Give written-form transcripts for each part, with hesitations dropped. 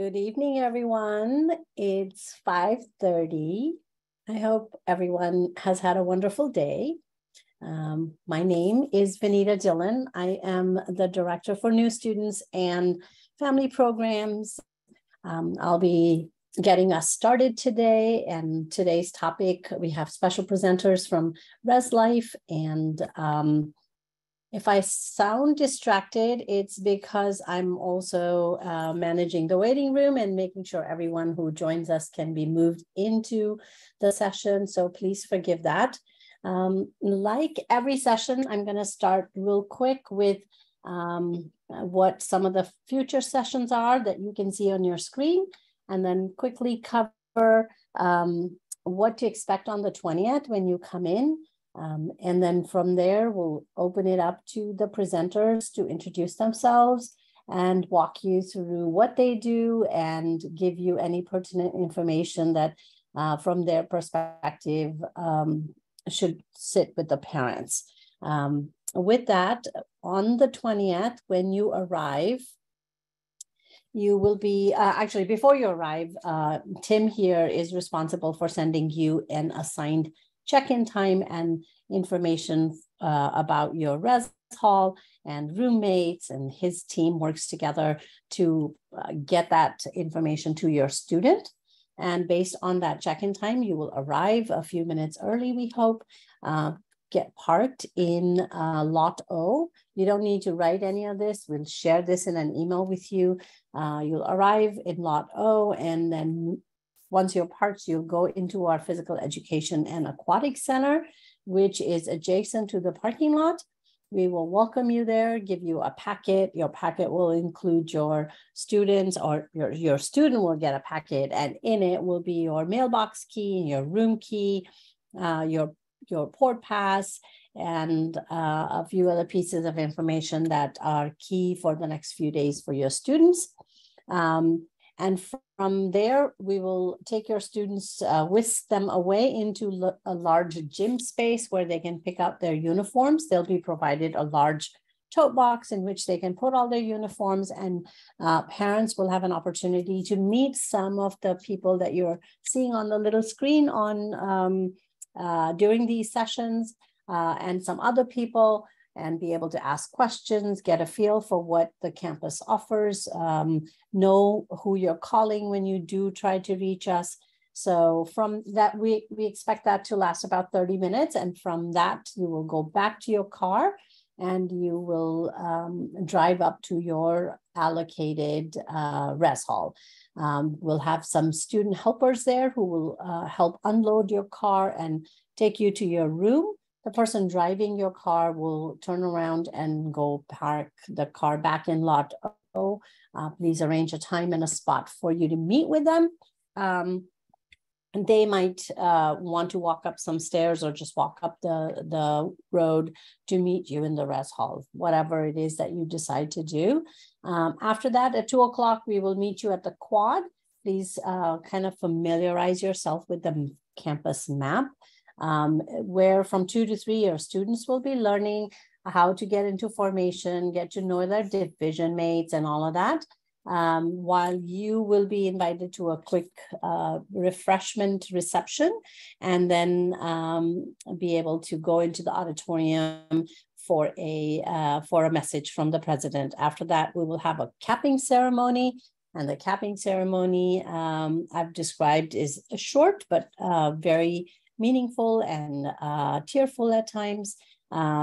Good evening, everyone. It's 5:30. I hope everyone has had a wonderful day. My name is Vineeta Dillon. I am the Director for New Students and Family Programs. I'll be getting us started today, and today's topic, we have special presenters from Res Life, and if I sound distracted, it's because I'm also managing the waiting room and making sure everyone who joins us can be moved into the session. So please forgive that. Like every session, I'm going to start real quick with what some of the future sessions are that you can see on your screen, and then quickly cover what to expect on the 20th when you come in. And then from there, we'll open it up to the presenters to introduce themselves and walk you through what they do and give you any pertinent information that from their perspective should sit with the parents. With that, on the 20th, when you arrive, you will be, actually before you arrive, Tim here is responsible for sending you an assigned check-in time and information about your res hall and roommates, and his team works together to get that information to your student. And based on that check-in time, you will arrive a few minutes early, we hope, get parked in Lot O. You don't need to write any of this. We'll share this in an email with you. You'll arrive in Lot O, and then once you're parked, you'll go into our Physical Education and Aquatic Center, which is adjacent to the parking lot. We will welcome you there, give you a packet. Your packet will include your students, or your student will get a packet, and in it will be your mailbox key, your room key, your port pass, and a few other pieces of information that are key for the next few days for your students. And from there, we will take your students, whisk them away into a large gym space where they can pick up their uniforms. They'll be provided a large tote box in which they can put all their uniforms, and parents will have an opportunity to meet some of the people that you're seeing on the little screen on during these sessions and some other people, and be able to ask questions, get a feel for what the campus offers, know who you're calling when you do try to reach us. So from that, we expect that to last about 30 minutes. And from that, you will go back to your car and you will drive up to your allocated res hall. We'll have some student helpers there who will help unload your car and take you to your room. The person driving your car will turn around and go park the car back in Lot O. Please arrange a time and a spot for you to meet with them. They might want to walk up some stairs or just walk up the road to meet you in the res hall, whatever it is that you decide to do. After that, at 2 o'clock, we will meet you at the quad. Please kind of familiarize yourself with the campus map, where from 2 to 3 your students will be learning how to get into formation, get to know their division mates and all of that, while you will be invited to a quick refreshment reception, and then be able to go into the auditorium for a message from the president. After that, we will have a capping ceremony. And the capping ceremony I've described is short, but very meaningful and tearful at times, but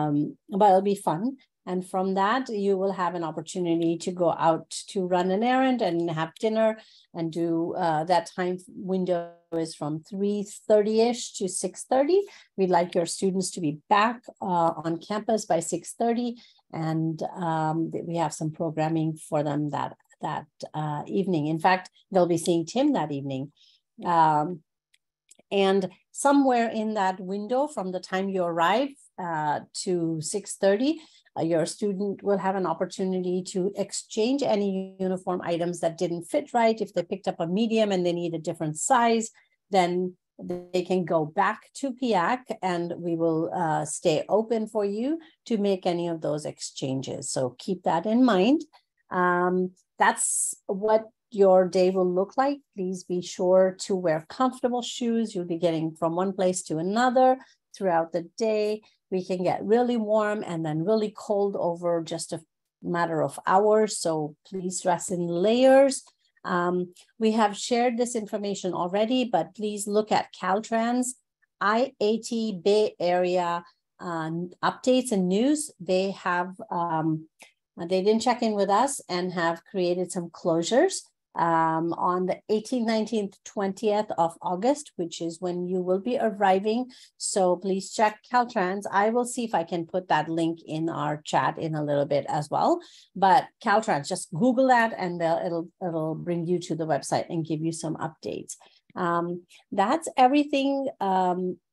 it'll be fun. And from that, you will have an opportunity to go out to run an errand and have dinner, and do that time window is from 3:30-ish to 6:30. We'd like your students to be back on campus by 6:30, and we have some programming for them that evening. In fact, they'll be seeing Tim that evening. And somewhere in that window from the time you arrive to 6:30, your student will have an opportunity to exchange any uniform items that didn't fit right. If they picked up a medium and they need a different size, then they can go back to PIAC, and we will stay open for you to make any of those exchanges. So keep that in mind. That's what your day will look like. Please be sure to wear comfortable shoes. You'll be getting from one place to another throughout the day. We can get really warm and then really cold over just a matter of hours. So please dress in layers. We have shared this information already, but please look at Caltrans, IAT Bay Area updates and news. They have, they didn't check in with us and have created some closures on the 18th, 19th, 20th of August, which is when you will be arriving. So please check Caltrans. I will see if I can put that link in our chat in a little bit as well. But Caltrans, just Google that and it'll bring you to the website and give you some updates. That's everything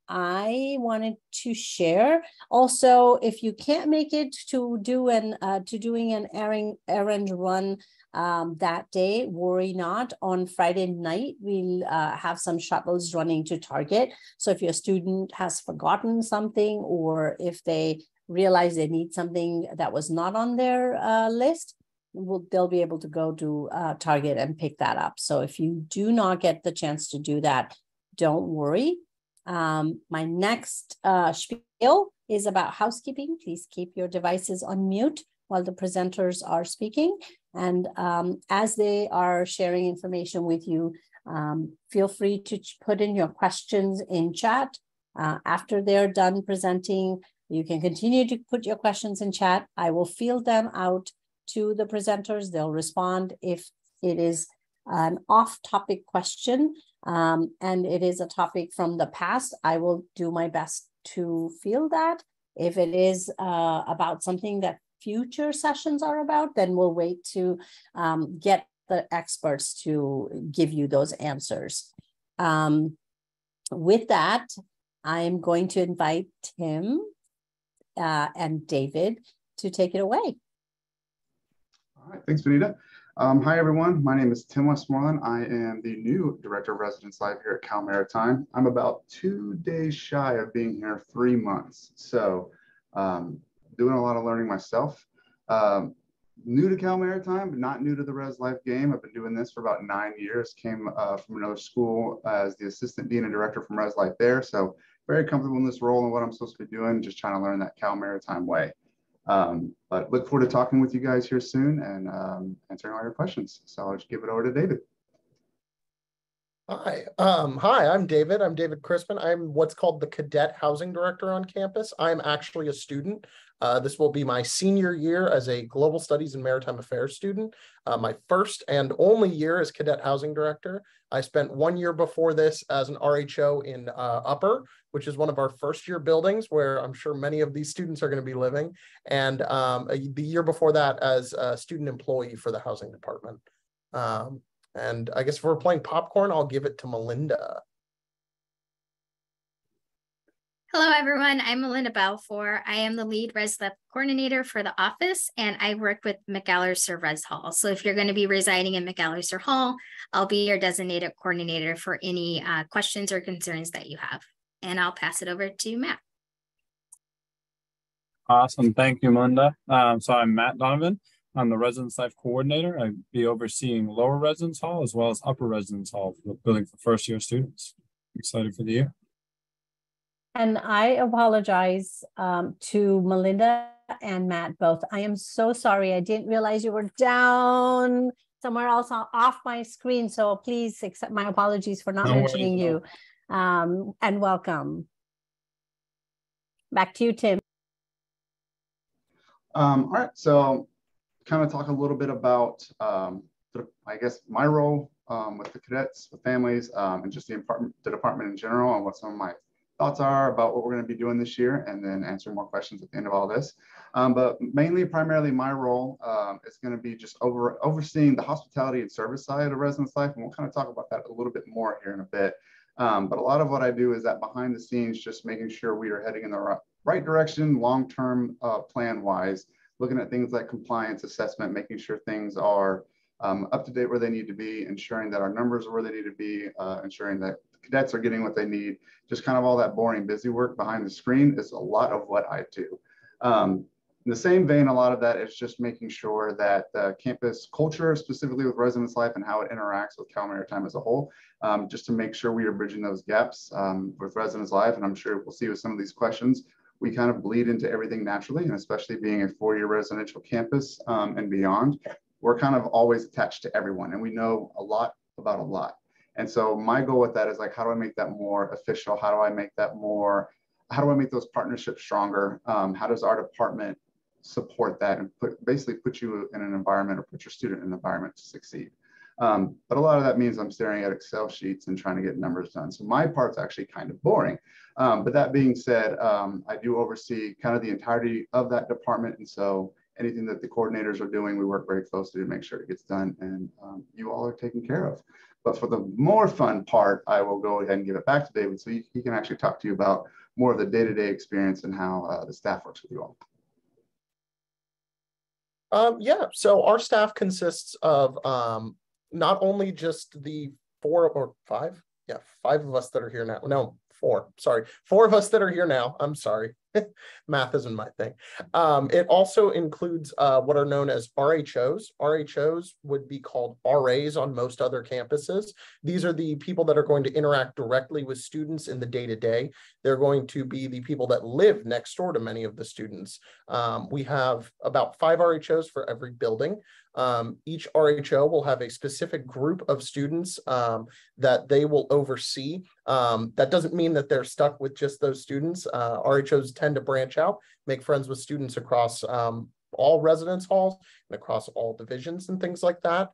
I wanted to share. Also, if you can't make it to do doing an errand run that day, worry not. On Friday night, we'll have some shuttles running to Target. So if your student has forgotten something, or if they realize they need something that was not on their list, they'll be able to go to Target and pick that up. So if you do not get the chance to do that, don't worry. My next spiel is about housekeeping. Please keep your devices on mute while the presenters are speaking. And as they are sharing information with you, feel free to put in your questions in chat. After they're done presenting, you can continue to put your questions in chat. I will field them out to the presenters. They'll respond if it is an off-topic question. And it is a topic from the past, I will do my best to field that. If it is about something that future sessions are about, then we'll wait to get the experts to give you those answers. With that, I'm going to invite Tim and David to take it away. All right, thanks, Vineeta. Hi, everyone. My name is Tim Westmoreland. I am the new Director of Residence Life here at Cal Maritime. I'm about 2 days shy of being here 3 months, so doing a lot of learning myself. New to Cal Maritime, but not new to the Res Life game. I've been doing this for about 9 years, came from another school as the Assistant Dean and Director from Res Life there, so very comfortable in this role and what I'm supposed to be doing, just trying to learn that Cal Maritime way. But look forward to talking with you guys here soon and answering all your questions. So I'll just give it over to David. Hi, I'm David. I'm David Crispin. I'm what's called the Cadet Housing Director on campus. I'm actually a student. This will be my senior year as a Global Studies and Maritime Affairs student, my first and only year as Cadet Housing Director. I spent 1 year before this as an RHO in Upper, which is one of our first year buildings where I'm sure many of these students are going to be living, and the year before that as a student employee for the housing department. And I guess if we're playing popcorn, I'll give it to Melinda. Hello, everyone. I'm Melinda Balfour. I am the lead Res Life coordinator for the office, and I work with McAllister Res Hall. So if you're going to be residing in McAllister Hall, I'll be your designated coordinator for any questions or concerns that you have. And I'll pass it over to Matt. Awesome. Thank you, Melinda. So I'm Matt Donovan. I'm the Residence Life Coordinator. I'll be overseeing Lower Residence Hall as well as Upper Residence Hall for the building for first-year students. Excited for the year. And I apologize to Melinda and Matt both. I am so sorry. I didn't realize you were down somewhere else off my screen. So please accept my apologies for not mentioning you. And welcome. Back to you, Tim. All right. So, kind of talk a little bit about, I guess, my role with the cadets, with families, and just the department in general, and what some of my thoughts are about what we're going to be doing this year, and then answer more questions at the end of all this. But mainly, primarily, my role is going to be just overseeing the hospitality and service side of Residence Life, and we'll kind of talk about that a little bit more here in a bit. But a lot of what I do is that behind the scenes, just making sure we are heading in the right direction, long-term plan-wise, looking at things like compliance assessment, making sure things are up to date where they need to be, ensuring that our numbers are where they need to be, ensuring that cadets are getting what they need, just kind of all that boring, busy work behind the screen is a lot of what I do. In the same vein, a lot of that is just making sure that campus culture, specifically with residence life and how it interacts with Cal Maritime as a whole, just to make sure we are bridging those gaps with residence life. And I'm sure we'll see with some of these questions, we kind of bleed into everything naturally, and especially being a four-year residential campus and beyond, we're kind of always attached to everyone and we know a lot about a lot. And so my goal with that is like, how do I make that more official? How do I make that more, how do I make those partnerships stronger? How does our department support that and basically put you in an environment or put your student in an environment to succeed? But a lot of that means I'm staring at Excel sheets and trying to get numbers done. So my part's actually kind of boring. But that being said, I do oversee kind of the entirety of that department. And so anything that the coordinators are doing, we work very closely to make sure it gets done and you all are taken care of. But for the more fun part, I will go ahead and give it back to David so he can actually talk to you about more of the day-to-day experience and how the staff works with you all. Yeah, so our staff consists of not only just the five of us that are here now. No, four of us that are here now. I'm sorry. Math isn't my thing. It also includes what are known as RHOs. RHOs would be called RAs on most other campuses. These are the people that are going to interact directly with students in the day-to-day. They're going to be the people that live next door to many of the students. We have about 5 RHOs for every building. Each RHO will have a specific group of students that they will oversee. That doesn't mean that they're stuck with just those students. RHOs tend to branch out, make friends with students across all residence halls and across all divisions and things like that.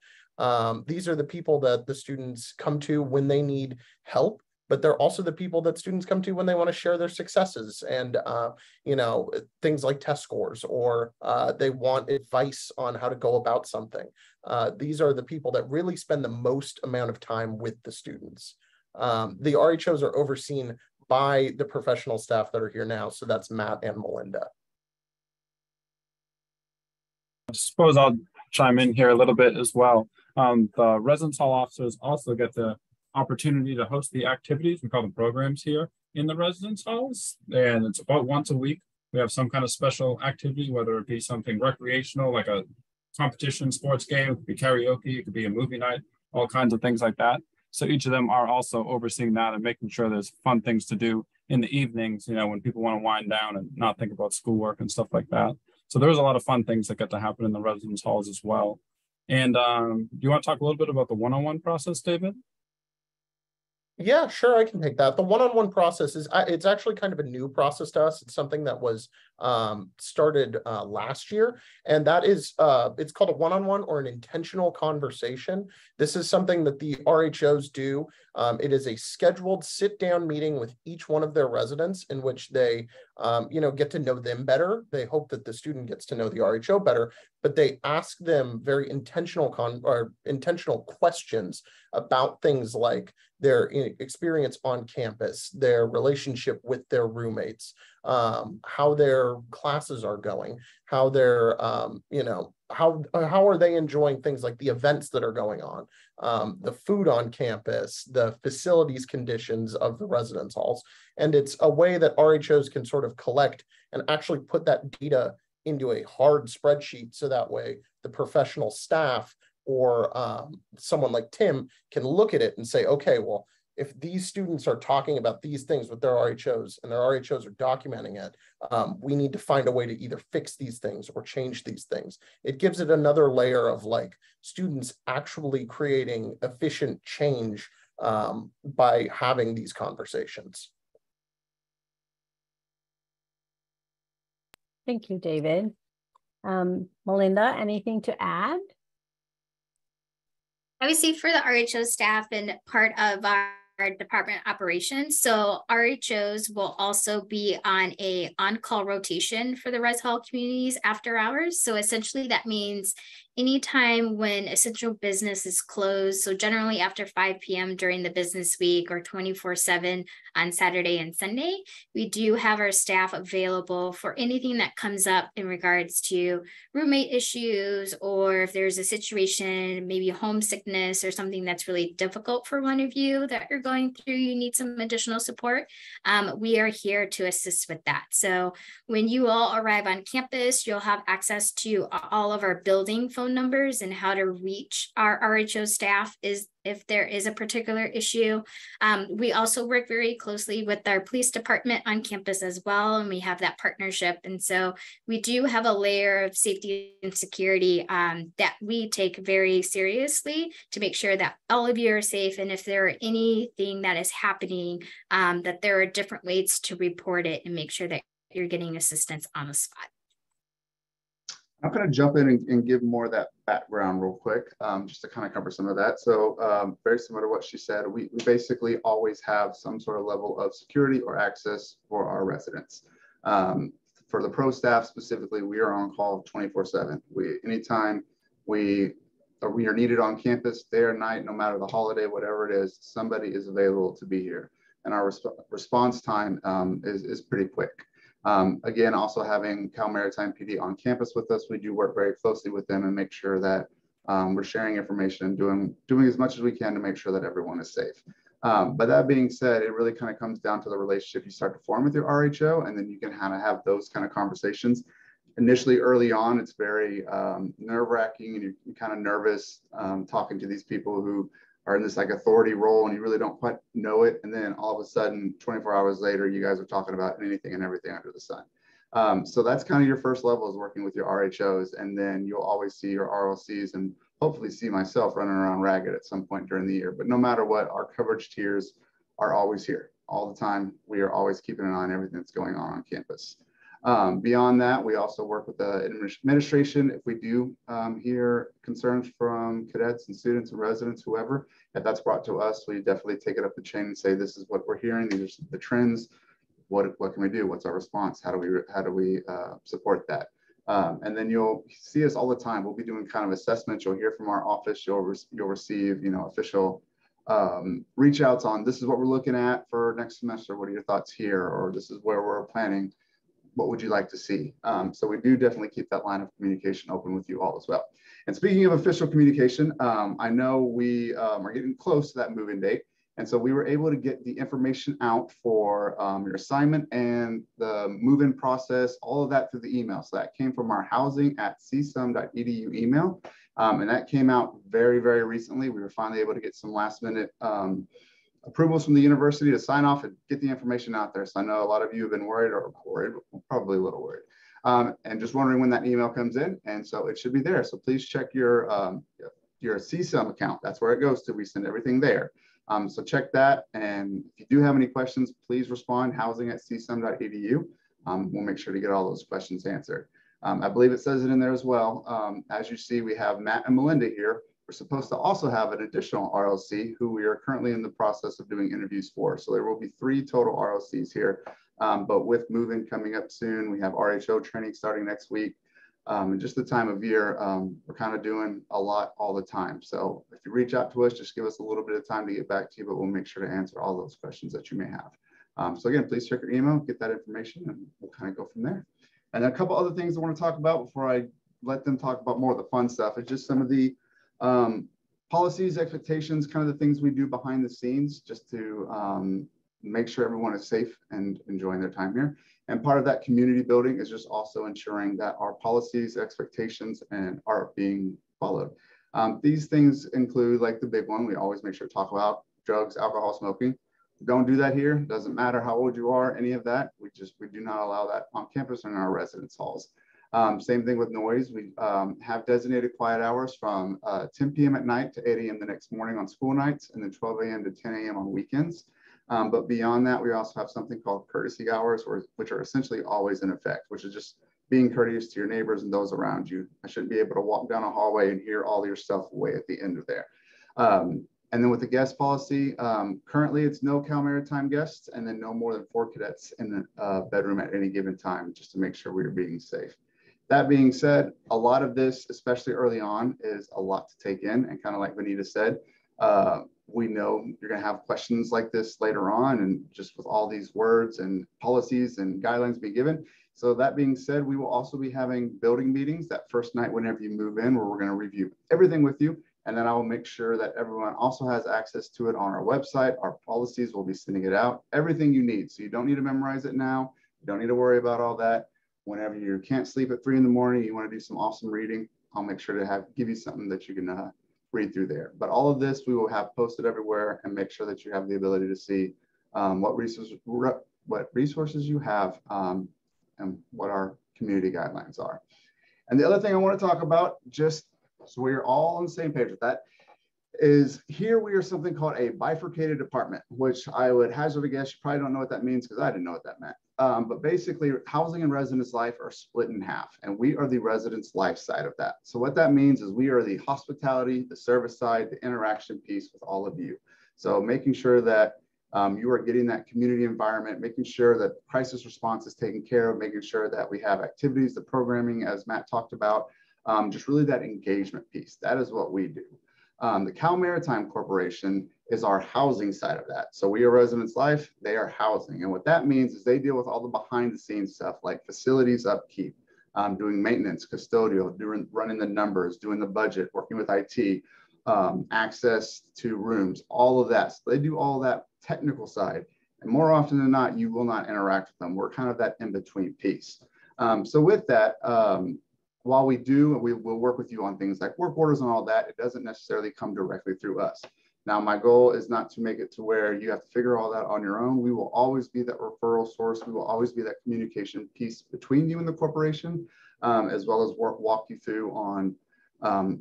These are the people that the students come to when they need help, but they're also the people that students come to when they want to share their successes and you know, things like test scores, or they want advice on how to go about something. These are the people that really spend the most amount of time with the students. The RHOs are overseen by the professional staff that are here now. So that's Matt and Melinda. I suppose I'll chime in here a little bit as well. The residence hall officers also get the opportunity to host the activities. We call them programs here in the residence halls. And it's about once a week. We have some kind of special activity, whether it be something recreational, like a competition sports game, it could be karaoke, it could be a movie night, all kinds of things like that. So each of them are also overseeing that and making sure there's fun things to do in the evenings, you know, when people want to wind down and not think about schoolwork and stuff like that. So there's a lot of fun things that get to happen in the residence halls as well. And do you want to talk a little bit about the one-on-one process, David? Yeah, sure, I can take that. The one-on-one process is, it's actually kind of a new process to us. It's something that was started last year, and that is, it's called a one-on-one or an intentional conversation. This is something that the RHOs do. It is a scheduled sit-down meeting with each one of their residents in which they you know, get to know them better. They hope that the student gets to know the RHO better, but they ask them very intentional questions about things like their experience on campus, their relationship with their roommates, how their classes are going, how their, you know, how are they enjoying things like the events that are going on, the food on campus, the facilities conditions of the residence halls. And it's a way that RHOs can sort of collect and actually put that data into a hard spreadsheet, so that way the professional staff or someone like Tim can look at it and say, okay, well, if these students are talking about these things with their RHOs and their RHOs are documenting it, we need to find a way to either fix these things or change these things. It gives it another layer of like students actually creating efficient change by having these conversations. Thank you, David. Melinda, anything to add? I would say for the RHO staff and part of our department operations, so RHOs will also be on an on-call rotation for the res hall communities after hours. So essentially that means anytime when essential business is closed, so generally after 5 p.m. during the business week or 24/7 on Saturday and Sunday, we do have our staff available for anything that comes up in regards to roommate issues, or if there's a situation, maybe homesickness or something that's really difficult for one of you that you're going through, you need some additional support, we are here to assist with that. So when you all arrive on campus, you'll have access to all of our building phone numbers and how to reach our RHO staff is if there is a particular issue. We also work very closely with our police department on campus as well, and we have that partnership. And so we do have a layer of safety and security that we take very seriously to make sure that all of you are safe. And if there are anything that is happening, that there are different ways to report it and make sure that you're getting assistance on the spot. I'm going to jump in and give more of that background real quick, just to kind of cover some of that. So very similar to what she said, we basically always have some sort of level of security or access for our residents. For the pro staff specifically, we are on call 24/7. Anytime we are needed on campus, day or night, no matter the holiday, whatever it is, somebody is available to be here. And our response time is pretty quick. Again, also having Cal Maritime PD on campus with us, we do work very closely with them and make sure that we're sharing information and doing as much as we can to make sure that everyone is safe. But that being said, it really kind of comes down to the relationship you start to form with your RHO, and then you can kind of have those kind of conversations. Initially, early on, it's very nerve-wracking, and you're kind of nervous talking to these people who are in this like authority role, and you really don't quite know it. And then all of a sudden, 24 hours later, you guys are talking about anything and everything under the sun. So that's kind of your first level, is working with your RHOs. And then you'll always see your RLCs, and hopefully see myself running around ragged at some point during the year. But no matter what, our coverage tiers are always here all the time. We are always keeping an eye on everything that's going on campus. Beyond that, we also work with the administration. If we do hear concerns from cadets and students and residents, whoever, if that's brought to us, we definitely take it up the chain and say, this is what we're hearing, these are the trends, what can we do, what's our response, how do we support that? And then you'll see us all the time. We'll be doing kind of assessments. You'll hear from our office, you'll receive, you know, official reach outs on, this is what we're looking at for next semester, what are your thoughts here, or this is where we're planning, what would you like to see? So we do definitely keep that line of communication open with you all as well. And speaking of official communication, I know we are getting close to that move-in date. And so we were able to get the information out for your assignment and the move-in process, all of that through the email. So that came from our housing@csum.edu email. And that came out very, very recently. We were finally able to get some last minute approvals from the university to sign off and get the information out there. So I know a lot of you have been worried, or probably a little worried, and just wondering when that email comes in. And so it should be there. So please check your csum account. That's where it goes to. We send everything there. So check that. And if you do have any questions, please respond housing@csum.edu. We'll make sure to get all those questions answered. I believe it says it in there as well. As you see, we have Matt and Melinda here. We're supposed to also have an additional RLC who we are currently in the process of doing interviews for. So there will be 3 total RLCs here, but with move-in coming up soon, we have RHO training starting next week. And just the time of year, we're kind of doing a lot all the time. So if you reach out to us, just give us a little bit of time to get back to you, but we'll make sure to answer all those questions that you may have. So again, please check your email, get that information, and we'll kind of go from there. And a couple other things I want to talk about before I let them talk about more of the fun stuff is just some of the policies, expectations, kind of the things we do behind the scenes just to make sure everyone is safe and enjoying their time here. And part of that community building is just also ensuring that our policies, expectations, and are being followed. These things include, like the big one, we always make sure to talk about drugs, alcohol, smoking. Don't do that here. Doesn't matter how old you are, any of that. We do not allow that on campus or in our residence halls. Same thing with noise. We have designated quiet hours from 10 p.m. at night to 8 a.m. the next morning on school nights, and then 12 a.m. to 10 a.m. on weekends. But beyond that, we also have something called courtesy hours, which are essentially always in effect, which is just being courteous to your neighbors and those around you. I shouldn't be able to walk down a hallway and hear all your stuff way at the end of there. And then with the guest policy, currently it's no Cal Maritime guests, and then no more than 4 cadets in the bedroom at any given time, just to make sure we're being safe. That being said, a lot of this, especially early on, is a lot to take in. And kind of like Vineeta said, we know you're going to have questions like this later on, and just with all these words and policies and guidelines being given. So that being said, we will also be having building meetings that first night whenever you move in, where we're going to review everything with you. And then I will make sure that everyone also has access to it on our website. Our policies will be sending it out, everything you need. So you don't need to memorize it now. You don't need to worry about all that. Whenever you can't sleep at 3 in the morning, you want to do some awesome reading, I'll make sure to give you something that you can read through there. But all of this we will have posted everywhere, and make sure that you have the ability to see what resources you have and what our community guidelines are. And the other thing I want to talk about, just so we're all on the same page with that, is here we are something called a bifurcated department, which I would hazard a guess you probably don't know what that means, because I didn't know what that meant. But basically, housing and residence life are split in half, and we are the residence life side of that. So what that means is we are the hospitality, the service side, the interaction piece with all of you. So making sure that you are getting that community environment, making sure that crisis response is taken care of, making sure that we have activities, the programming, as Matt talked about, just really that engagement piece. That is what we do. The Cal Maritime Corporation is our housing side of that. So we are residence life, they are housing. And what that means is they deal with all the behind the scenes stuff like facilities upkeep, doing maintenance, custodial, running the numbers, doing the budget, working with IT, access to rooms, all of that. So they do all that technical side. And more often than not, you will not interact with them. We're kind of that in-between piece. So with that, while we do, and we will work with you on things like work orders and all that, it doesn't necessarily come directly through us. Now, my goal is not to make it to where you have to figure all that on your own. We will always be that referral source. We will always be that communication piece between you and the corporation, as well as walk you through on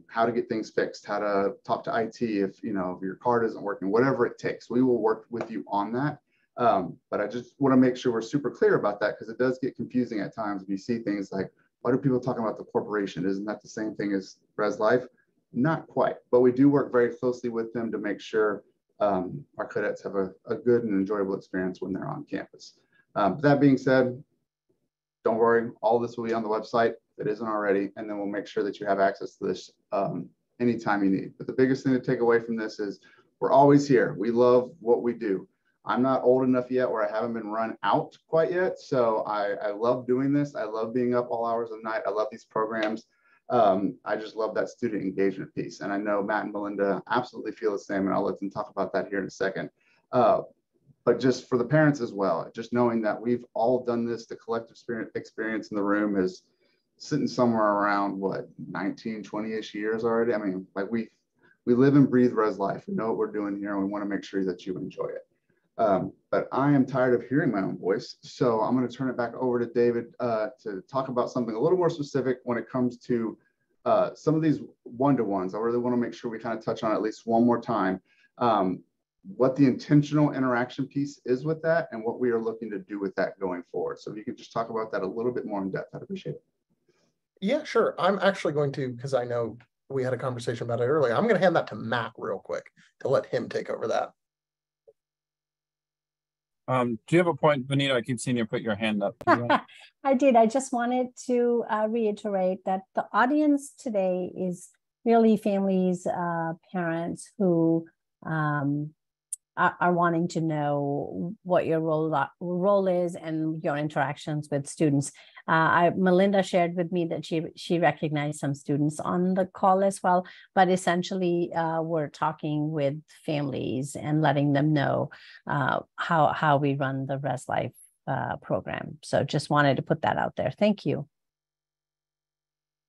how to get things fixed, how to talk to IT if, you know, if your card isn't working, whatever it takes. We will work with you on that. But I just want to make sure we're super clear about that, because it does get confusing at times. We see things like, why do people talking about the corporation? Isn't that the same thing as Res Life? Not quite, but we do work very closely with them to make sure our cadets have a good and enjoyable experience when they're on campus. That being said, don't worry, all this will be on the website if it isn't already, and then we'll make sure that you have access to this anytime you need. But the biggest thing to take away from this is we're always here. We love what we do. I'm not old enough yet where I haven't been run out quite yet, so I love doing this. I love being up all hours of the night. I love these programs. I just love that student engagement piece. And I know Matt and Melinda absolutely feel the same, and I'll let them talk about that here in a second. But just for the parents as well, just knowing that we've all done this, the collective experience in the room is sitting somewhere around, what, 19, 20-ish years already? I mean, like we live and breathe Res Life. We know what we're doing here, and we want to make sure that you enjoy it. But I am tired of hearing my own voice, so I'm going to turn it back over to David to talk about something a little more specific when it comes to some of these one-to-ones. I really want to make sure we kind of touch on at least one more time what the intentional interaction piece is with that, and what we are looking to do with that going forward. So if you could just talk about that a little bit more in depth, I'd appreciate it. Yeah, sure. I'm actually going to, because I know we had a conversation about it earlier, I'm going to hand that to Matt real quick to let him take over that. Do you have a point, Vineeta? I keep seeing you put your hand up. I did. I just wanted to reiterate that the audience today is really families, parents who are wanting to know what your role is and your interactions with students. Melinda shared with me that she recognized some students on the call as well, but essentially we're talking with families and letting them know how we run the Res Life program. So just wanted to put that out there. Thank you.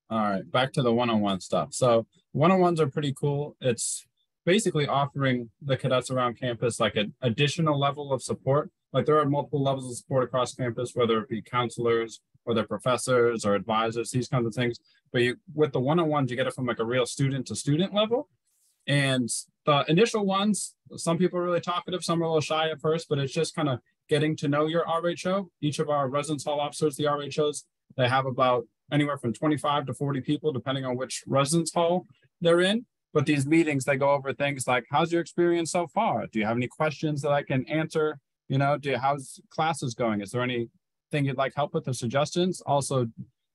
All right, back to the one-on-one stuff. So one-on-ones are pretty cool. It's basically offering the cadets around campus like an additional level of support. Like there are multiple levels of support across campus, whether it be counselors or their professors or advisors, these kinds of things. But with the one-on-ones, you get it from like a real student to student level. And the initial ones, some people are really talkative, some are a little shy at first, but it's just kind of getting to know your RHO. Each of our residence hall officers, the RHOs, they have about anywhere from 25 to 40 people, depending on which residence hall they're in. But these meetings, they go over things like, how's your experience so far? Do you have any questions that I can answer? You know, how's classes going? Is there anything you'd like help with or suggestions? Also,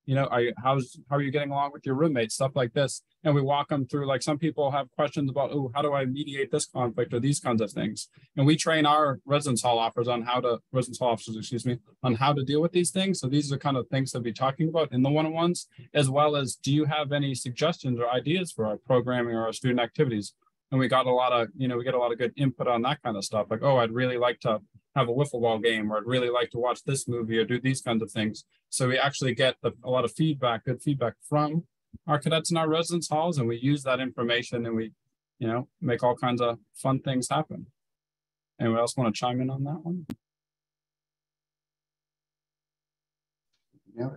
you know, how are you getting along with your roommates, stuff like this. And we walk them through, like some people have questions about, oh, how do I mediate this conflict or these kinds of things? And we train our residence hall officers on how to deal with these things. So these are kind of things that we're talking about in the one-on-ones, as well as, do you have any suggestions or ideas for our programming or our student activities? And we got a lot of, you know, we get a lot of good input on that kind of stuff. Like, oh, I'd really like to have a wiffle ball game, or I'd really like to watch this movie or do these kinds of things. So we actually get a lot of feedback, good feedback from our cadets in our residence halls, and we use that information and we, you know, make all kinds of fun things happen. Anyone else want to chime in on that one? Yeah.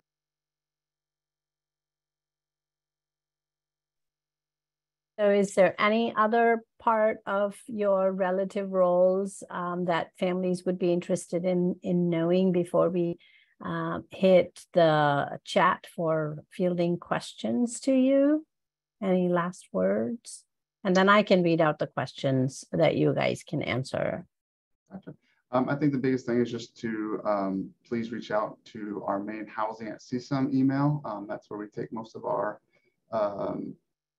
So is there any other part of your relative roles that families would be interested in knowing before we hit the chat for fielding questions to you? Any last words? And then I can read out the questions that you guys can answer. Gotcha. I think the biggest thing is just to please reach out to our main housing@csum email. That's where we take most of our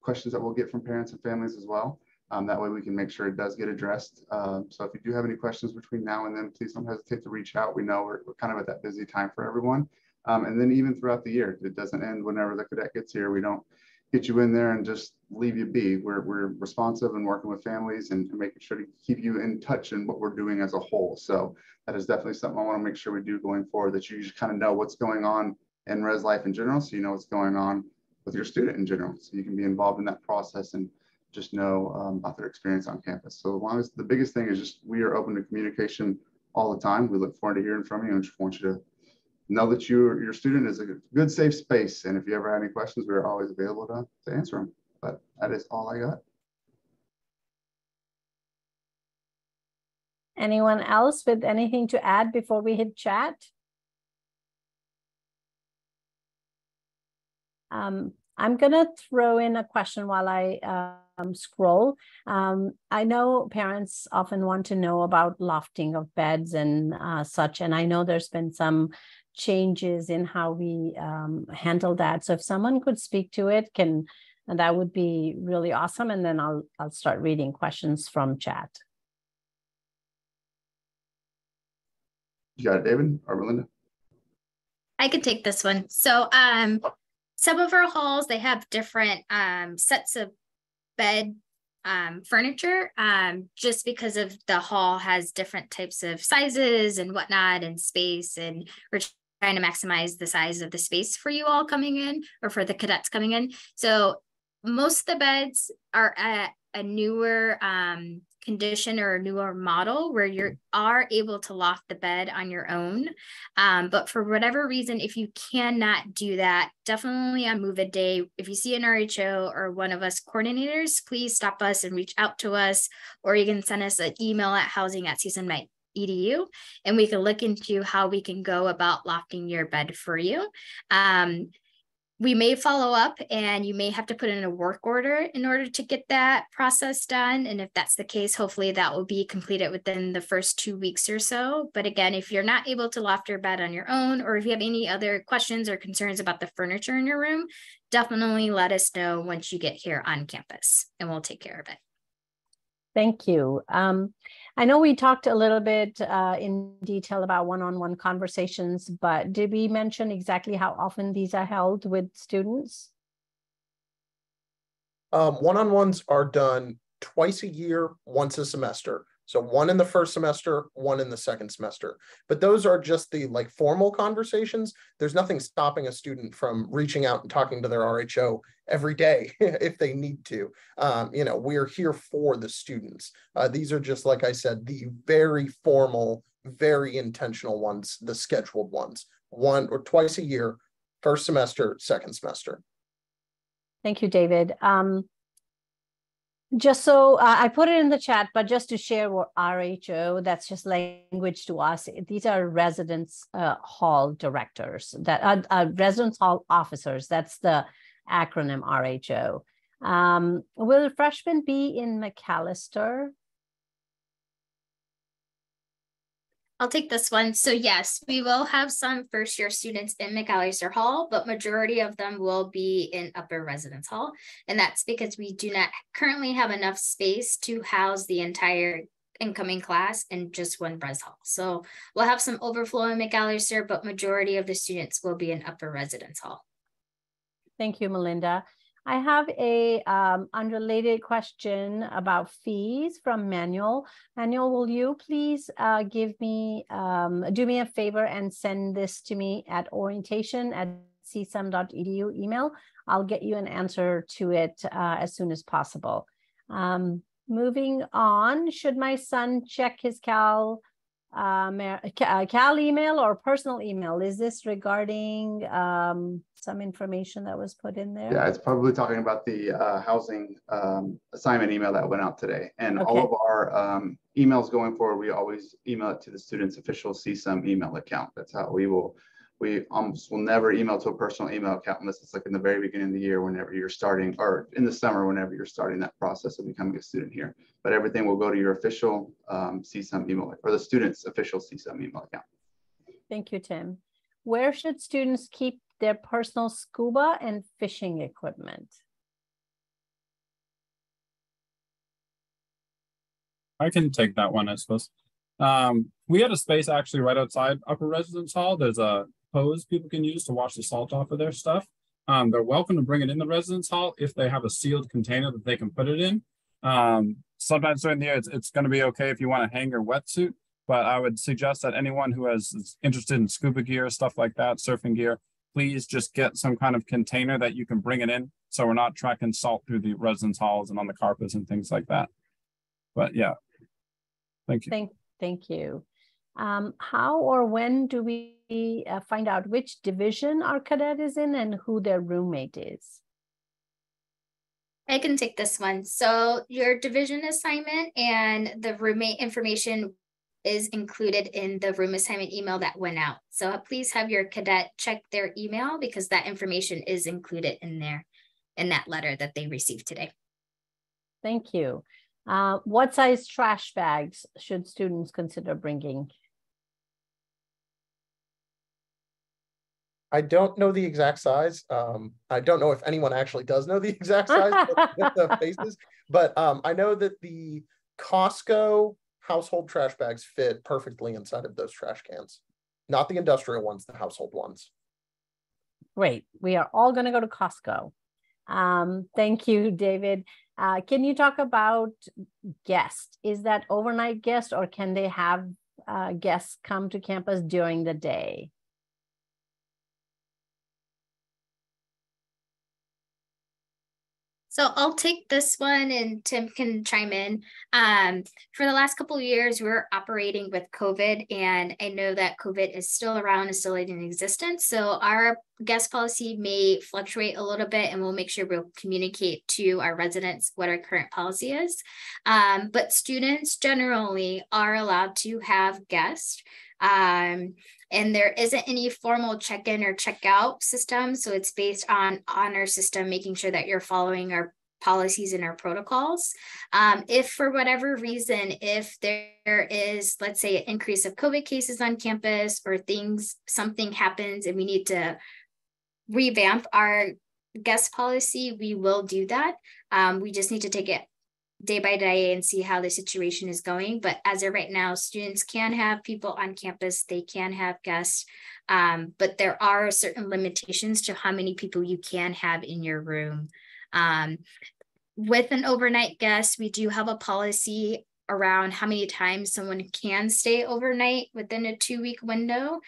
questions that we'll get from parents and families as well. That way we can make sure it does get addressed. So if you do have any questions between now and then, please don't hesitate to reach out. We know we're kind of at that busy time for everyone. And then even throughout the year, it doesn't end whenever the cadet gets here. We don't get you in there and just leave you be. We're responsive and working with families and making sure to keep you in touch in what we're doing as a whole. So that is definitely something I want to make sure we do going forward, that you just kind of know what's going on in res life in general, so you know what's going on with your student in general, so you can be involved in that process and just know about their experience on campus. So as long as, the biggest thing is just, we are open to communication all the time. We look forward to hearing from you and just want you to know that your student is a good, safe space. And if you ever have any questions, we're always available to answer them. But that is all I got. Anyone else with anything to add before we hit chat? I'm going to throw in a question while I scroll. I know parents often want to know about lofting of beds and such, and I know there's been some changes in how we handle that. So if someone could speak to it, that would be really awesome. And then I'll start reading questions from chat. You got it, David or Melinda? I could take this one. So some of our halls, they have different sets of bed furniture, just because of the hall has different types of sizes and whatnot and space, and we're trying to maximize the size of the space for you all coming in, or for the cadets coming in. So most of the beds are at a newer condition or a newer model where you are able to loft the bed on your own. But for whatever reason, if you cannot do that, definitely on move-in day, if you see an RHO or one of us coordinators, please stop us and reach out to us, or you can send us an email at housing@csum.edu, and we can look into how we can go about lofting your bed for you. We may follow up, and you may have to put in a work order in order to get that process done. And if that's the case, hopefully that will be completed within the first 2 weeks or so. But again, if you're not able to loft your bed on your own, or if you have any other questions or concerns about the furniture in your room, definitely let us know once you get here on campus, and we'll take care of it. Thank you. I know we talked a little bit in detail about one-on-one conversations, but did we mention exactly how often these are held with students? One-on-ones are done twice a year, once a semester. So one in the first semester, one in the second semester. But those are just the formal conversations. There's nothing stopping a student from reaching out and talking to their RHO every day if they need to. You know, we're here for the students. These are just, like I said, the very formal, very intentional ones, the scheduled ones, one or twice a year, first semester, second semester. Thank you, David. Just so I put it in the chat, but just to share what RHO, that's just language to us. These are residence hall directors, that are residence hall officers. That's the acronym RHO. Will freshmen be in McAllister? I'll take this one. So yes, we will have some first year students in McAllister Hall, but majority of them will be in Upper Residence Hall. And that's because we do not currently have enough space to house the entire incoming class in just one res hall. So we'll have some overflow in McAllister, but majority of the students will be in Upper Residence Hall. Thank you, Melinda. I have a unrelated question about fees from Manuel. Manuel, will you please do me a favor and send this to me at orientation@csum.edu email. I'll get you an answer to it as soon as possible. Moving on, should my son check his Cal email or personal email? Is this regarding some information that was put in there? Yeah, it's probably talking about the housing assignment email that went out today. And okay, all of our emails going forward, we always email it to the student's official CSUM email account. That's how we will, we almost will never email to a personal email account unless it's like in the very beginning of the year, whenever you're starting, or in the summer, whenever you're starting that process of becoming a student here. But everything will go to your official CSUM email, or the student's official CSUM email account. Thank you, Tim. Where should students keep their personal scuba and fishing equipment? I can take that one, I suppose. We had a space actually right outside Upper Residence Hall. There's a hose people can use to wash the salt off of their stuff. They're welcome to bring it in the Residence Hall if they have a sealed container that they can put it in. Sometimes during the year, it's going to be okay if you want to hang your wetsuit, but I would suggest that anyone who is interested in scuba gear, stuff like that, surfing gear, please just get some kind of container that you can bring it in, so we're not tracking salt through the residence halls and on the carpets and things like that. But yeah, thank you. Thank you. How or when do we find out which division our cadet is in and who their roommate is? I can take this one. So your division assignment and the roommate information is included in the room assignment email that went out. So please have your cadet check their email, because that information is included in there, in that letter that they received today. Thank you. What size trash bags should students consider bringing? I don't know the exact size. I don't know if anyone actually does know the exact size of the faces, but I know that the Costco household trash bags fit perfectly inside of those trash cans. Not the industrial ones, the household ones. Great. We are all going to go to Costco. Thank you, David. Can you talk about guests? Is that overnight guests, or can they have guests come to campus during the day? So I'll take this one and Tim can chime in. For the last couple of years, we're operating with COVID, and I know that COVID is still around and still in existence. So our guest policy may fluctuate a little bit, and we'll make sure we'll communicate to our residents what our current policy is. But students generally are allowed to have guests. And there isn't any formal check-in or check-out system. So it's based on honor system, making sure that you're following our policies and our protocols. If for whatever reason, if there is, let's say, an increase of COVID cases on campus, or something happens and we need to revamp our guest policy, we will do that. We just need to take it day by day and see how the situation is going. But as of right now, students can have people on campus, they can have guests, but there are certain limitations to how many people you can have in your room. With an overnight guest, we do have a policy around how many times someone can stay overnight within a 2-week window.